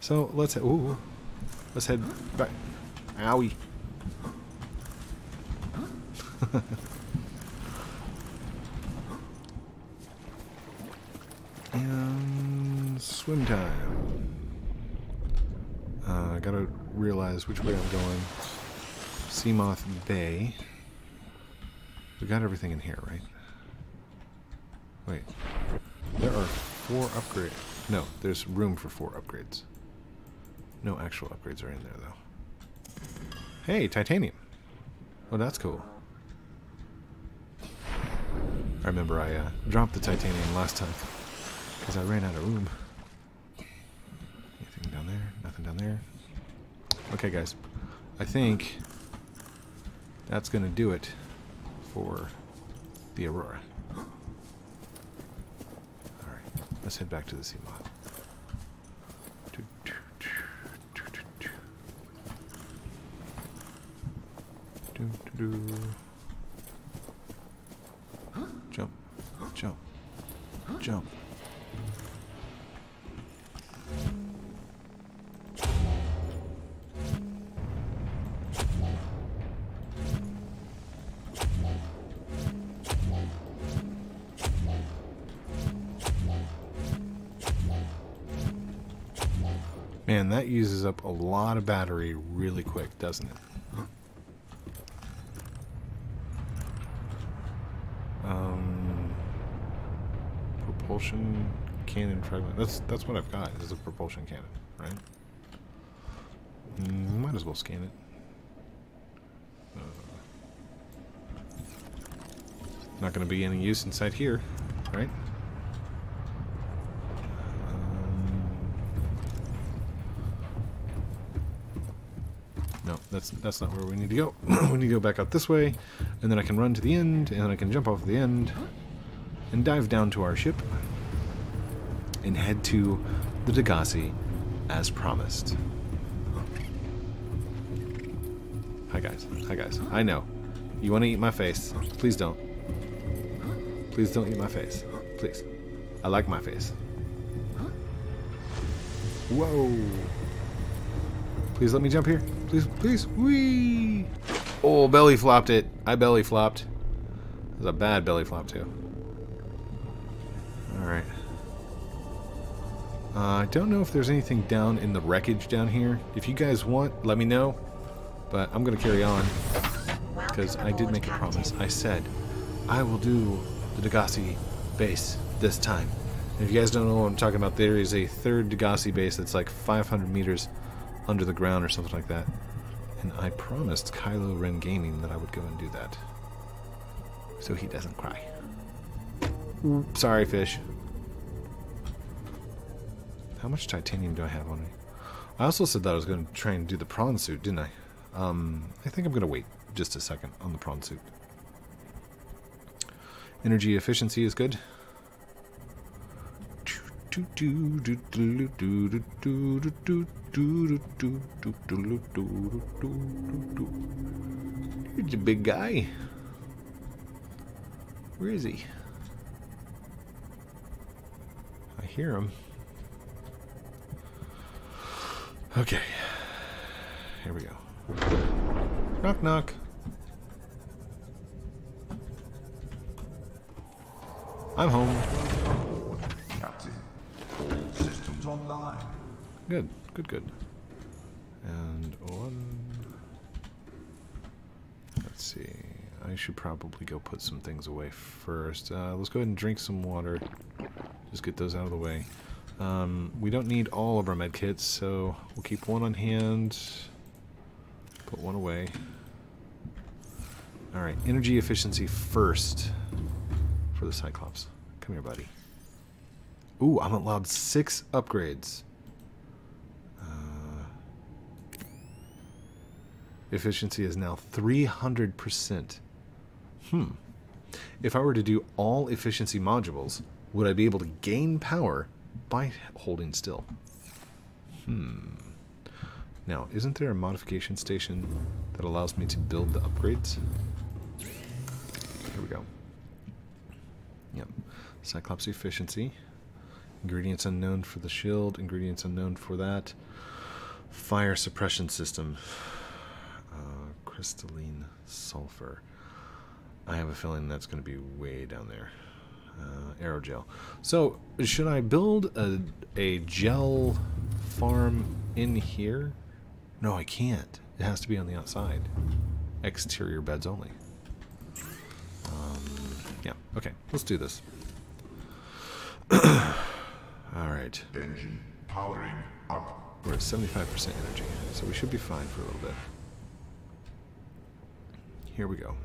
So let's, ooh. Let's head back. Owie. And swim time. I gotta realize which way I'm going. Seamoth Bay. We got everything in here, right? Wait. There are 4 upgrades. No, there's room for 4 upgrades. No actual upgrades are in there, though. Hey, titanium. Oh, that's cool. I remember I dropped the titanium last time because I ran out of room. Anything down there? Nothing down there. Okay, guys. I think that's going to do it for the Aurora. All right. Let's head back to the Seamoth. Jump, jump, jump. Man, that uses up a lot of battery really quick, doesn't it? Cannon fragment. That's what I've got. Is a propulsion cannon, right? Might as well scan it. Not going to be any use inside here, right? No, that's not where we need to go. We need to go back out this way, and then I can run to the end, and then I can jump off the end, and dive down to our ship. And head to the Degasi as promised. Hi guys. Hi guys. I know. You want to eat my face. Please don't. Please don't eat my face. Please. I like my face. Whoa. Please let me jump here. Please, please. Whee! Oh, belly flopped it. I belly flopped. It was a bad belly flop too. Alright. I don't know if there's anything down in the wreckage down here. If you guys want, let me know. But I'm going to carry on. Because I did make a promise. I said, I will do the Degasi base this time. And if you guys don't know what I'm talking about, there is a 3rd Degasi base that's like 500 meters under the ground or something like that. And I promised Kylo Ren Gaming that I would go and do that. So he doesn't cry. Sorry, fish. How much titanium do I have on me? I also said that I was going to try and do the prawn suit, didn't I? I think I'm going to wait just a second on the prawn suit. Energy efficiency is good. Here's a big guy. Where is he? I hear him. Okay, here we go. Knock, knock. I'm home. Captain, all systems online. Good, good, good. And on. Let's see. I should probably go put some things away first. Let's go ahead and drink some water. Just get those out of the way. We don't need all of our med kits, so we'll keep one on hand, put one away. Alright, energy efficiency first for the Cyclops. Come here, buddy. Ooh, I'm allowed 6 upgrades. Efficiency is now 300%. If I were to do all efficiency modules, would I be able to gain power by holding still? Now, isn't there a modification station that allows me to build the upgrades? Here we go. Yep. Cyclops efficiency. Ingredients unknown for the shield. Ingredients unknown for that. Fire suppression system. Crystalline sulfur. I have a feeling that's going to be way down there. Aerogel. So, should I build a gel farm in here? No, I can't. It has to be on the outside. Exterior beds only. Yeah, okay. Let's do this. Alright. Engine powering up. We're at 75% energy, so we should be fine for a little bit. Here we go.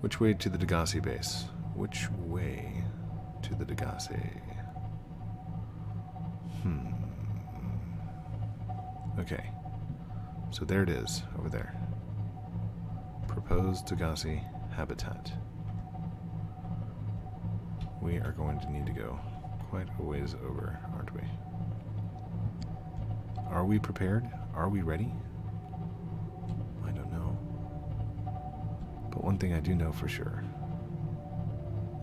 Which way to the Degasi base? Which way to the Degasi? Okay. So there it is, over there. Proposed Degasi habitat. We are going to need to go quite a ways over, aren't we? Are we prepared? Are we ready? I don't know. But one thing I do know for sure.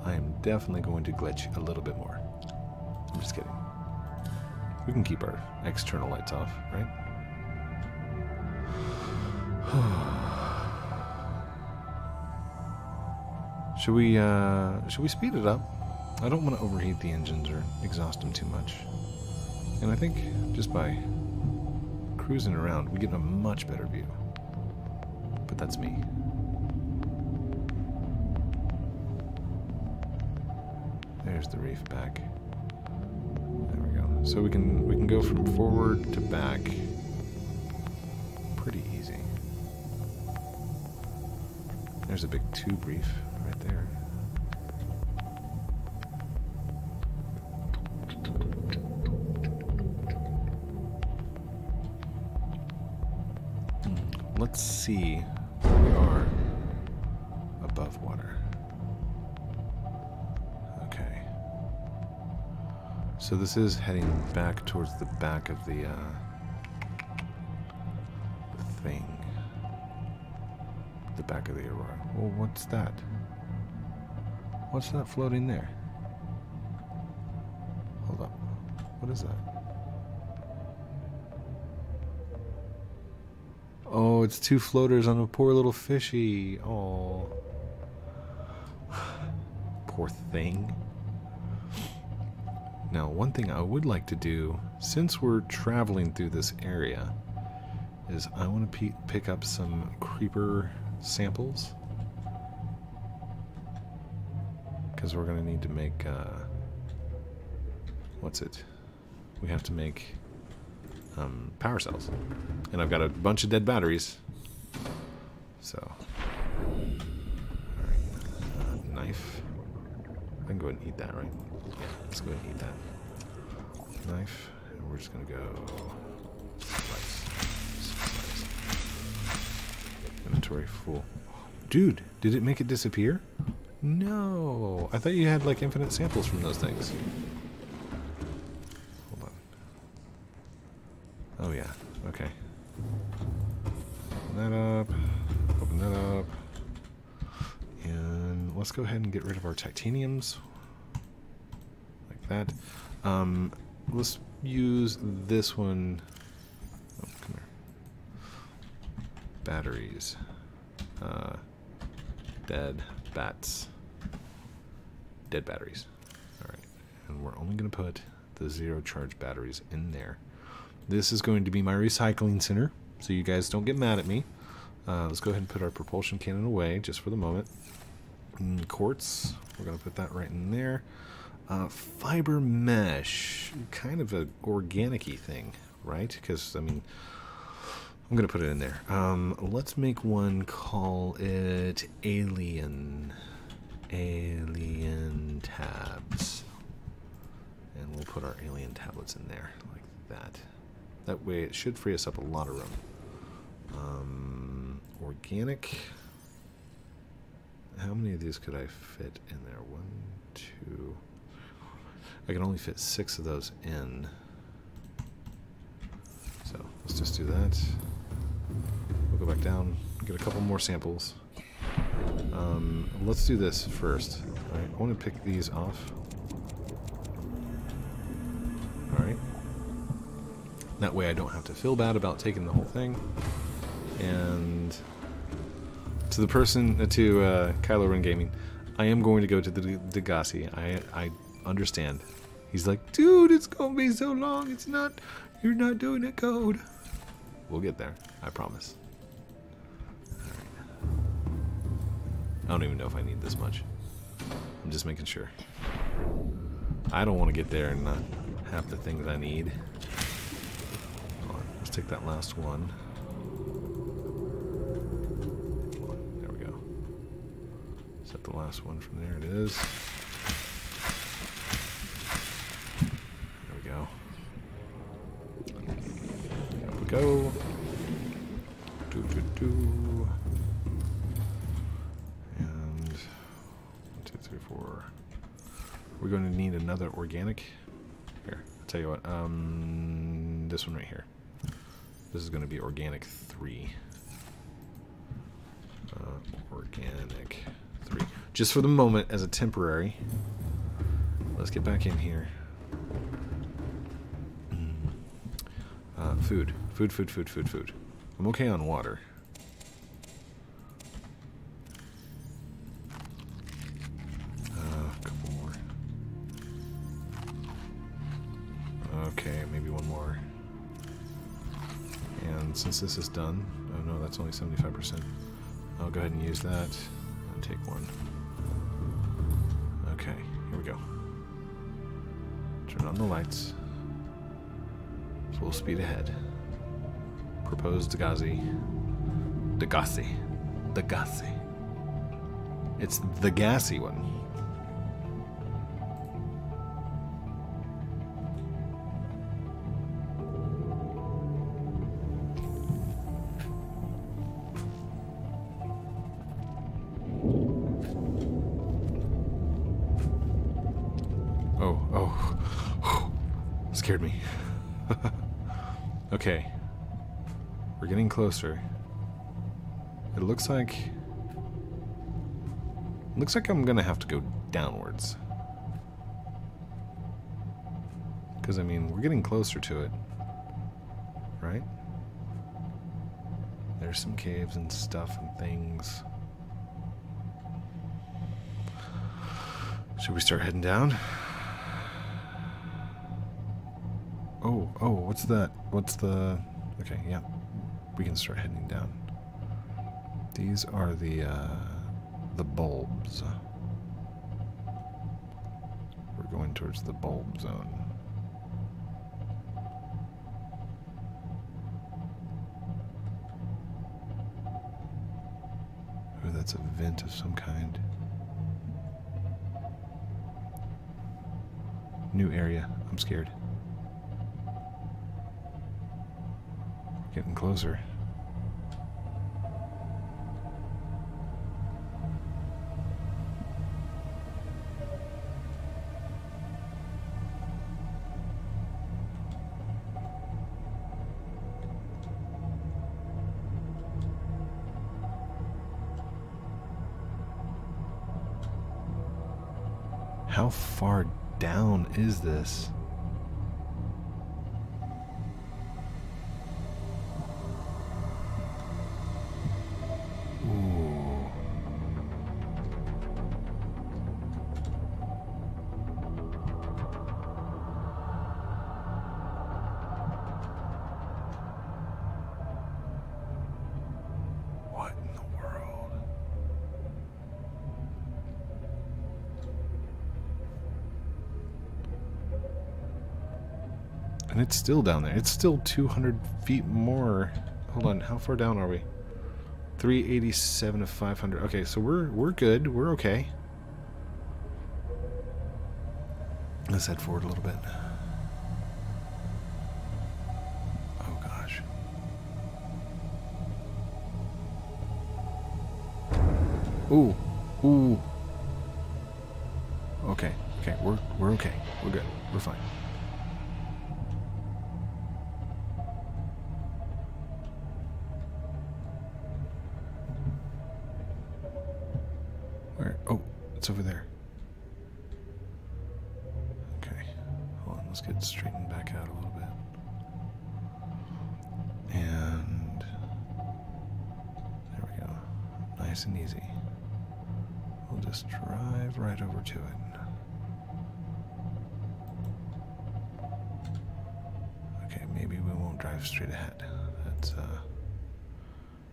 I am definitely going to glitch a little bit more. I'm just kidding. We can keep our external lights off, right? Should we speed it up? I don't want to overheat the engines or exhaust them too much. And I think just by cruising around, we get a much better view. But that's me. There's the reef back. There we go. So we can go from forward to back pretty easy. There's a big tube reef right there. Let's see where we are above water. Okay. So this is heading back towards the back of the thing. The back of the Aurora. Well, what's that? What's that floating there? Hold up. What is that? Oh, it's two floaters on a poor little fishy. Oh, poor thing. Now, one thing I would like to do, since we're traveling through this area, is I want to pick up some creeper samples. Because we're going to need to make, what's it? We have to make power cells. And I've got a bunch of dead batteries. So. Alright. Knife. I can go ahead and eat that, right? Yeah, let's go ahead and eat that. Knife. And we're just gonna go. Slice. Inventory full. Dude, did it make it disappear? No! I thought you had like infinite samples from those things. Oh yeah, okay. Open that up, open that up. And let's go ahead and get rid of our titaniums. Like that. Let's use this one. Oh, come here. Batteries. Dead bats. Dead batteries. Alright, and we're only gonna put the zero charge batteries in there. This is going to be my recycling center, so you guys don't get mad at me. Let's go ahead and put our propulsion cannon away, just for the moment. And quartz, we're going to put that right in there. Fiber mesh, kind of an organic-y thing, right? Because, I mean, I'm going to put it in there. Let's make one, call it Alien. Alien tabs. And we'll put our alien tablets in there, like that. That way it should free us up a lot of room. Organic. How many of these could I fit in there? One, two. I can only fit 6 of those in. So let's just do that. We'll go back down, get a couple more samples. Let's do this first. All right, I want to pick these off. All right. That way I don't have to feel bad about taking the whole thing. And to the person, to Kylo Ren Gaming, I am going to go to the Degasi. I understand. He's like, dude, it's going to be so long. You're not doing it, Code. We'll get there. I promise. Alright. I don't even know if I need this much. I'm just making sure. I don't want to get there and not have the things I need. Come on, let's take that last one. There we go. Is that the last one from there? It is. Go. Do, do, do. And 1, 2, 3, 4. We're going to need another organic. Here, I'll tell you what. This one right here. This is going to be organic 3. Organic 3. Just for the moment, as a temporary. Let's get back in here. Food. Food, food, food, food, food. I'm okay on water. A couple more. Okay, maybe one more. And since this is done... Oh no, that's only 75%. I'll go ahead and use that. And take one. Okay, here we go. Turn on the lights. Full speed ahead. Proposed Degasi. Degasi. Degasi. It's the gassy one. Oh, oh. Scared me. Okay. We're getting closer. It looks like... I'm gonna have to go downwards. Because, I mean, we're getting closer to it. Right? There's some caves and stuff and things. Should we start heading down? Oh, oh, what's that? What's the... Okay, yeah. We can start heading down. These are the bulbs. We're going towards the bulb zone. Oh, that's a vent of some kind. New area. I'm scared. Getting closer. How far down is this? And it's still down there. It's still 200 feet more. Hold on, how far down are we? 387 of 500. Okay, so we're good. We're okay. Let's head forward a little bit. Oh gosh. Ooh, ooh. Okay, okay, we're okay. We're good. We're fine. It's over there. Okay, hold on, let's get straightened back out a little bit. And there we go. Nice and easy. We'll just drive right over to it. Okay, maybe we won't drive straight ahead. That's,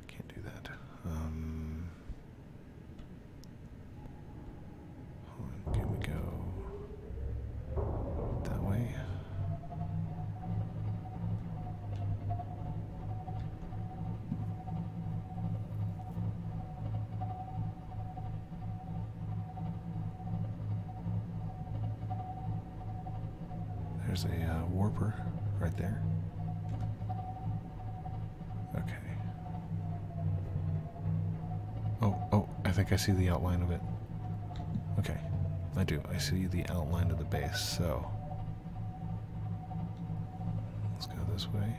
can't do that. Can we go that way? There's a warper right there. Okay. Oh, I think I see the outline of it. Okay, I do. I see the outline of the base, so let's go this way.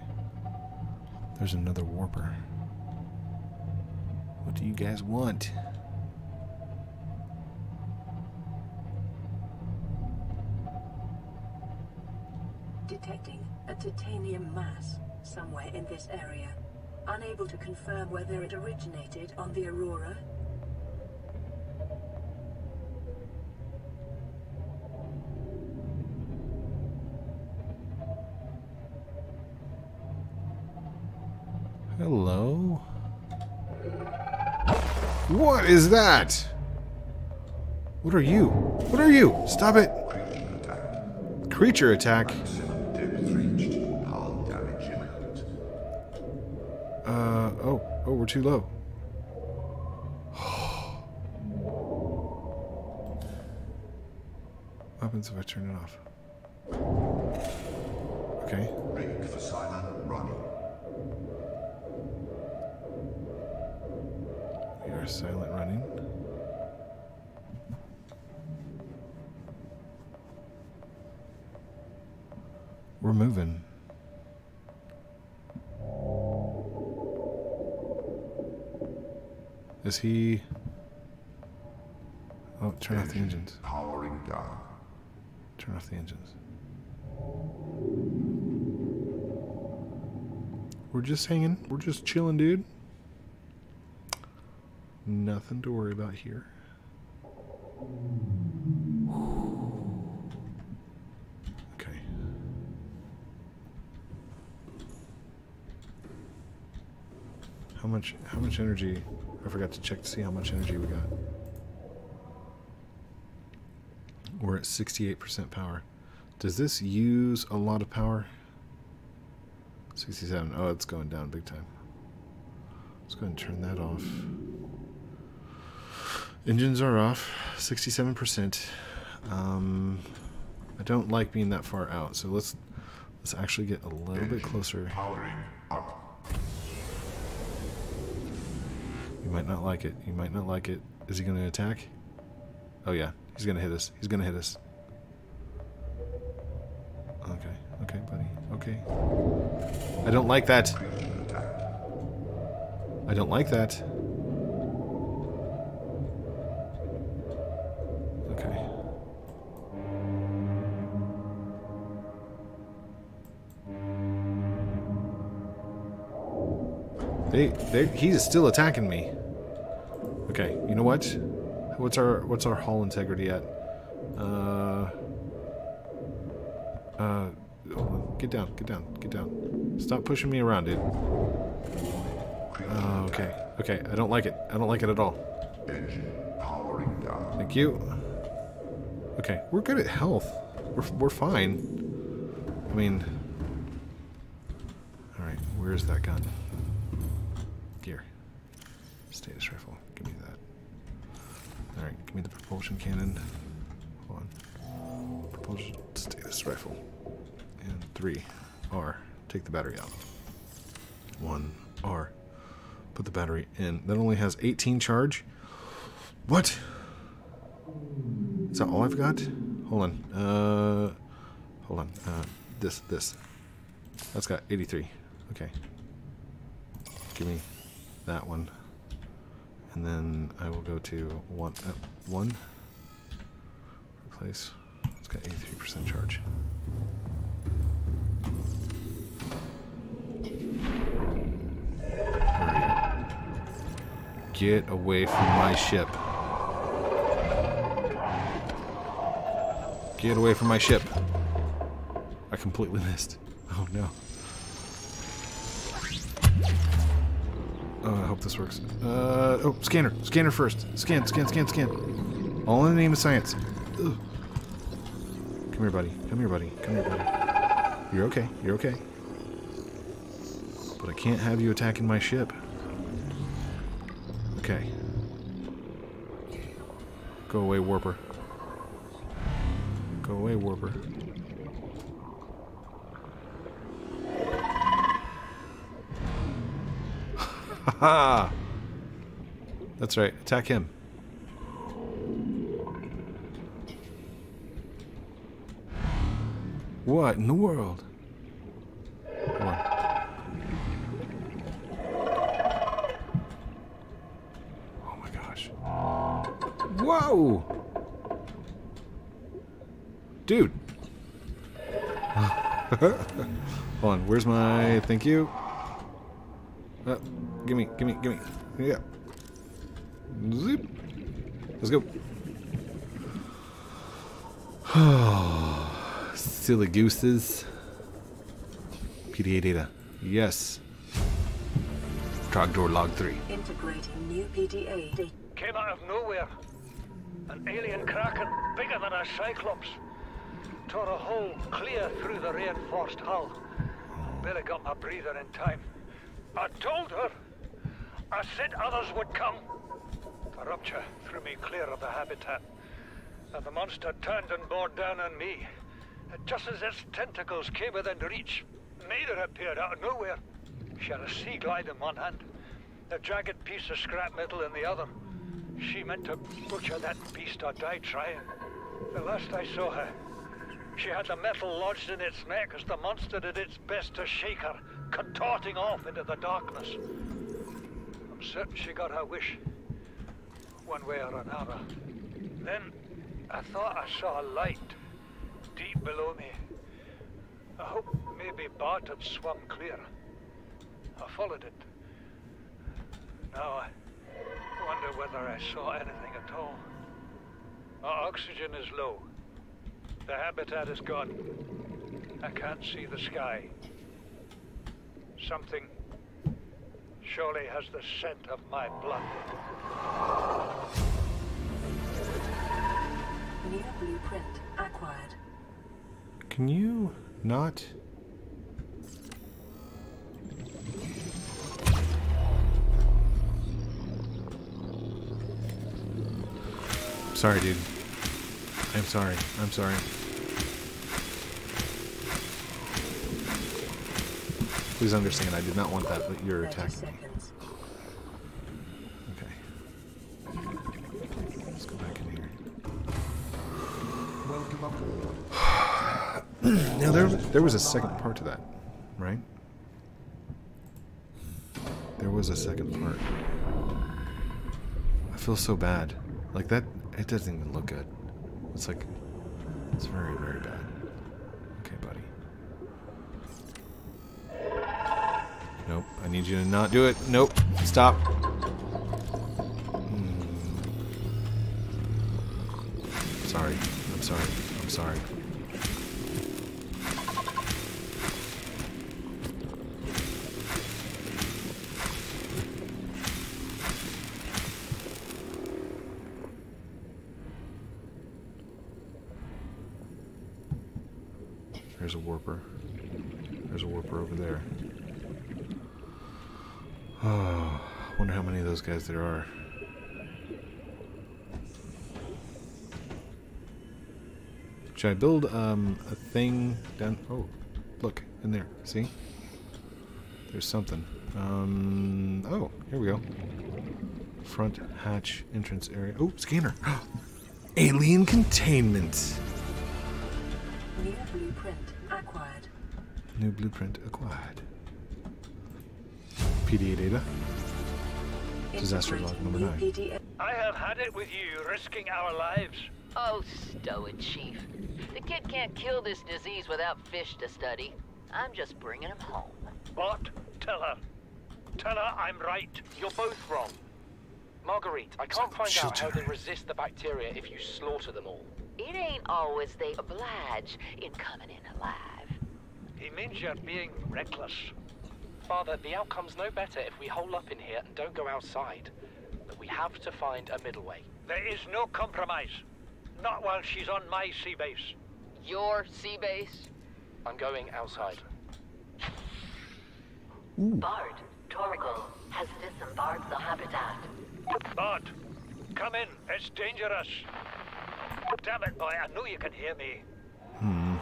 There's another warper. What do you guys want? Detecting a titanium mass somewhere in this area. Unable to confirm whether it originated on the Aurora. Hello? What is that? What are you? What are you? Stop it! Creature attack? Oh, we're too low. What happens if I turn it off? Okay. Ring for silent running. We are silent running. We're moving. Is he... Oh, turn off the engines. Powering down. Turn off the engines. We're just hanging. We're just chilling, dude. Nothing to worry about here. Okay. How much energy... I forgot to check to see how much energy we got. We're at 68% power. Does this use a lot of power? 67. Oh, it's going down big time. Let's go ahead and turn that off. Engines are off. 67%. I don't like being that far out, so let's actually get a little bit closer. You might not like it. You might not like it. Is he going to attack? Oh, yeah. He's going to hit us. He's going to hit us. Okay. Okay, buddy. Okay. I don't like that. I don't like that. Okay. He's still attacking me. Okay, you know what? What's our hull integrity at? Get down. Stop pushing me around, dude. Okay. I don't like it. I don't like it at all. Engine powering down. Thank you. Okay, we're good at health. We're fine. I mean, all right. Where's that gun? Gear. Status rifle. Give me that. Alright, give me the propulsion cannon. Hold on. Propulsion status rifle. And 3. R. Take the battery out. 1. R. Put the battery in. That only has 18 charge. What? Is that all I've got? Hold on. This. That's got 83. Okay. Give me that one, and then I will go to one. Replace. It's got 83% charge. Get away from my ship! Get away from my ship! I completely missed. Oh no. I hope this works. Oh, scanner. Scanner first. Scan, scan, scan, scan. All in the name of science. Ugh. Come here, buddy. Come here, buddy. Come here, buddy. You're okay. You're okay. But I can't have you attacking my ship. Okay. Go away, Warper. Go away, Warper. Ha! That's right. Attack him. What in the world? Come on. Oh my gosh. Whoa! Dude! Hold on. Where's my... Thank you. Gimme, gimme, gimme. Yeah. Zip. Let's go. Oh, silly gooses. PDA data. Yes. Trog door log 3. Integrating new PDA data. Came out of nowhere. An alien kraken bigger than a cyclops. Tore a hole clear through the reinforced hull. Barely got my breather in time. I told her. I said others would come. The rupture threw me clear of the habitat, and the monster turned and bore down on me. And just as its tentacles came within reach, Maida appeared out of nowhere. She had a sea glide in one hand, a jagged piece of scrap metal in the other. She meant to butcher that beast or die trying. The last I saw her, she had the metal lodged in its neck as the monster did its best to shake her, contorting off into the darkness. I'm certain she got her wish, one way or another. Then I thought I saw a light deep below me. I hope maybe Bart had swum clear. I followed it. Now I wonder whether I saw anything at all. Our oxygen is low. The habitat is gone. I can't see the sky. Something surely has the scent of my blood. New blueprint acquired. Can you not? Sorry, dude. I'm sorry. I'm sorry. Please understand, I did not want that, but you're attacking me. Okay. Let's go back in here. Now, there was a second part to that, right? There was a second part. I feel so bad. Like, that, it doesn't even look good. It's like, it's very, very bad. Okay, buddy. Nope, I need you to not do it. Nope, stop. Sorry, I'm sorry, I'm sorry. There's a warper. There's a warper over there. Oh, I wonder how many of those guys there are. Should I build a thing down? Oh, look, in there. See? There's something. Oh, here we go. Front hatch entrance area. Oh, scanner. Alien containment. New blueprint acquired. New blueprint acquired. PDA data. Disaster log number 9. I have had it with you risking our lives. Oh, stow it, Chief. The kid can't kill this disease without fish to study. I'm just bringing him home. Bart, tell her. Tell her I'm right. You're both wrong. Marguerite, I can't find out how they resist the bacteria if you slaughter them all. It ain't always they oblige in coming in alive. He means you're being reckless. Father, the outcome's no better if we hole up in here and don't go outside. But we have to find a middle way. There is no compromise. Not while she's on my sea base. Your sea base? I'm going outside. Ooh. Bart, Torgol has disembarked the habitat. Bart, come in. It's dangerous. Damn it, boy. I knew you could hear me. Hmm.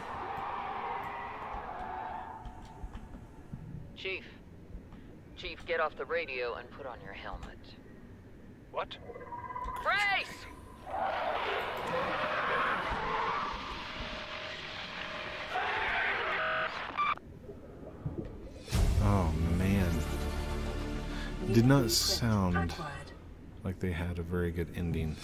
Chief, get off the radio and put on your helmet. What? Grace! Oh man. Did not sound like they had a very good ending.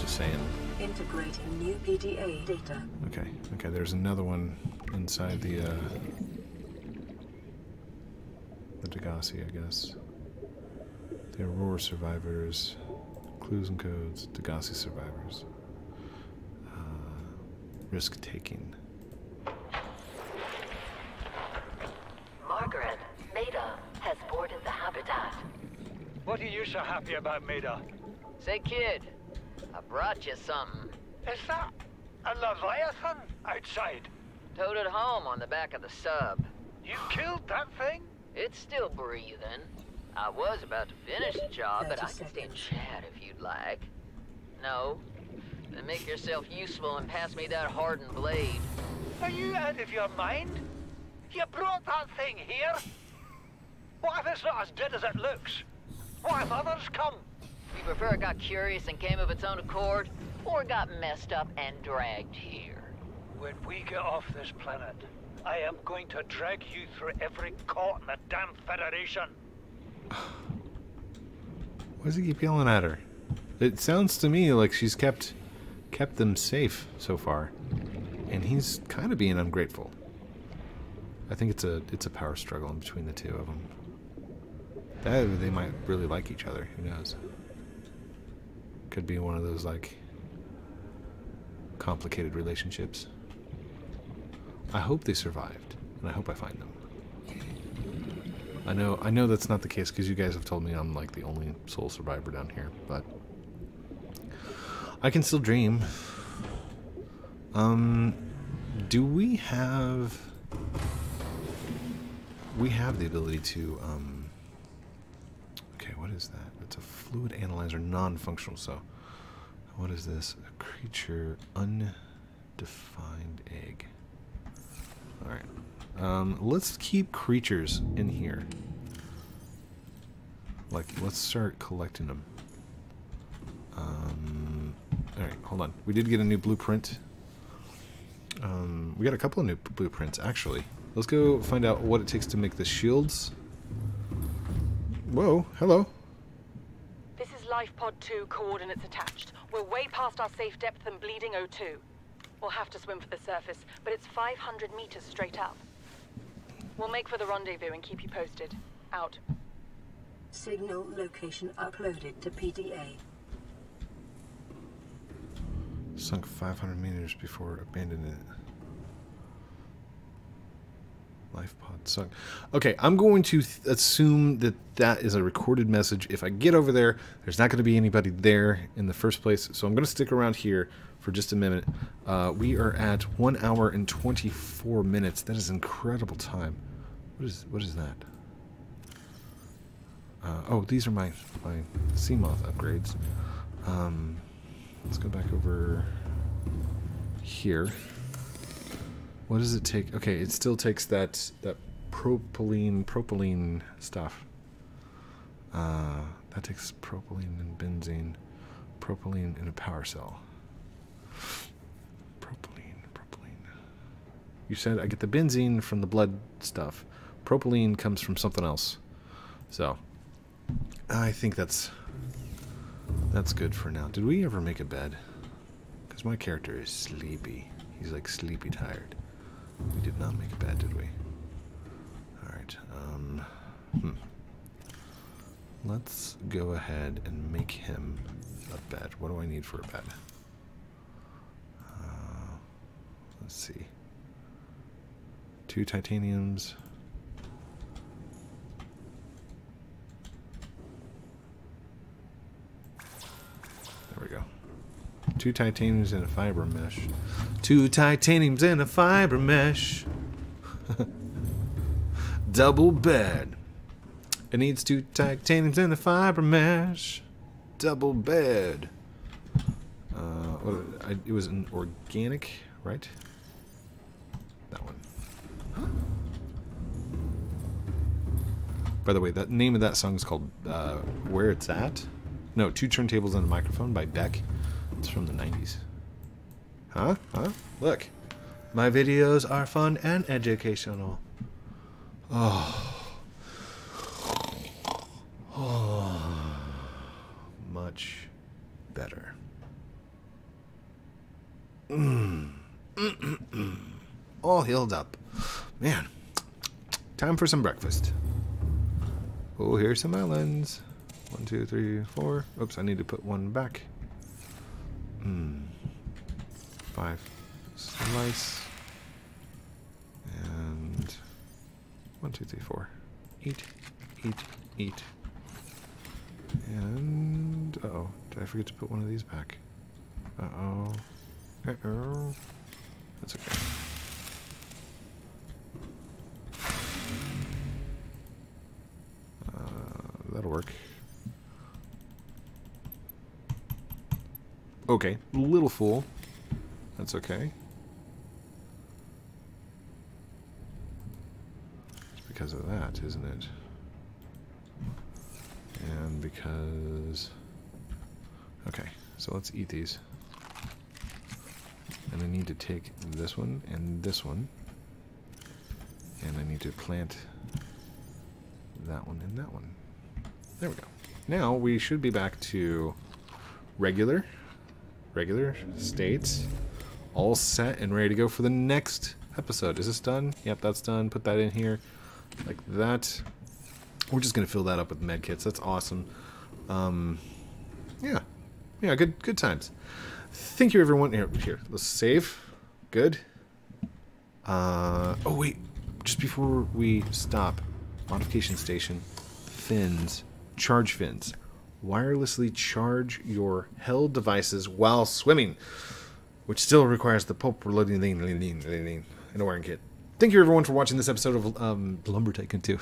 Just saying. Integrating new PDA data. Okay, there's another one inside the Degasi, I guess. The Aurora survivors. Clues and codes, Degasi survivors. Risk taking. Margaret, Maida has boarded the habitat. What are you so happy about, Maida? Say, kid, I brought you something. Is that a Leviathan outside? Towed it home on the back of the sub. You killed that thing? It's still breathing. I was about to finish the job, but I can stay and chat if you'd like. No? Then make yourself useful and pass me that hardened blade. Are you out of your mind? You brought that thing here? What if it's not as dead as it looks? What if others come? You prefer it got curious and came of its own accord, or got messed up and dragged here? When we get off this planet, I am going to drag you through every court in the damn Federation. Why does he keep yelling at her? It sounds to me like she's kept them safe so far, and he's kind of being ungrateful. I think it's a power struggle in between the two of them. That they might really like each other. Who knows? Could be one of those like complicated relationships. I hope they survived, and I hope I find them. I know that's not the case because you guys have told me I'm like the only sole survivor down here, but I can still dream. Do we have? We have the ability to. Okay, what is that? It's a fluid analyzer, non-functional. So, what is this? A creature, undefined egg. All right. Let's keep creatures in here. Like, let's start collecting them. Alright, hold on. We did get a new blueprint. We got a couple of new blueprints, actually. Let's go find out what it takes to make the shields. Whoa, hello. This is Life Pod 2, coordinates attached. We're way past our safe depth and bleeding O2. We'll have to swim for the surface, but it's 500 meters straight up. We'll make for the rendezvous and keep you posted. Out. Signal location uploaded to PDA. Sunk 500 meters before abandoning it. Life pod sunk. Okay, I'm going to assume that that is a recorded message. If I get over there, there's not going to be anybody there in the first place, so I'm going to stick around here for just a minute. We are at 1 hour and 24 minutes. That is incredible time. What is that? Oh, these are my Seamoth upgrades. Let's go back over here. What does it take? Okay, it still takes that propylene stuff. That takes propylene and benzene, propylene in a power cell. Propylene. You said I get the benzene from the blood stuff. Propylene comes from something else. So, I think that's good for now. Did we ever make a bed? Because my character is sleepy. He's like sleepy tired. We did not make a bed, did we? Alright. Let's go ahead and make him a bed. What do I need for a bed? Let's see. 2 titaniums. Two titaniums and a fiber mesh. Two titaniums and a fiber mesh. Double bed. It needs two titaniums and a fiber mesh. Double bed. It was an organic, right? That one. By the way, the name of that song is called Where It's At? No, Two Turntables and a Microphone by Beck. It's from the 90s. Huh? Huh? Look. My videos are fun and educational. Oh. Oh. Much better. Mm. Mm-mm-mm. All healed up. Man. Time for some breakfast. Oh, here's some islands. 1, 2, 3, 4. Oops, I need to put one back. Mm. 5 slice. And 1, 2, 3, 4. Eat, eat, eat. And uh-oh, did I forget to put one of these back? Uh-oh. Uh-oh. That's okay. That'll work. Okay, little fool. That's okay. It's because of that, isn't it? And because... Okay, so let's eat these. And I need to take this one and this one. And I need to plant that one and that one. There we go. Now we should be back to regular states, all set and ready to go for the next episode. Is this done? Yep, that's done. Put that in here like that. We're just going to fill that up with med kits. That's awesome. Yeah. Yeah, good times. Thank you, everyone. Here, let's save. Good. Oh, wait. Just before we stop, modification station, fins. Charge fins. Wirelessly charge your held devices while swimming, which still requires the pulp reloading and a wiring kit. Thank you everyone for watching this episode of Lumber Tycoon 2.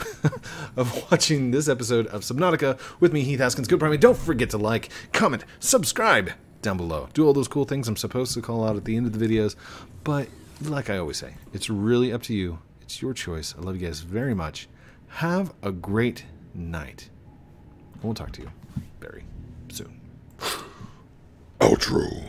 Of watching this episode of Subnautica with me, Heath Haskins, Code Primate. Don't forget to like, comment, subscribe down below. Do all those cool things I'm supposed to call out at the end of the videos, but like I always say, it's really up to you. It's your choice. I love you guys very much. Have a great night. We'll talk to you very soon. Outro.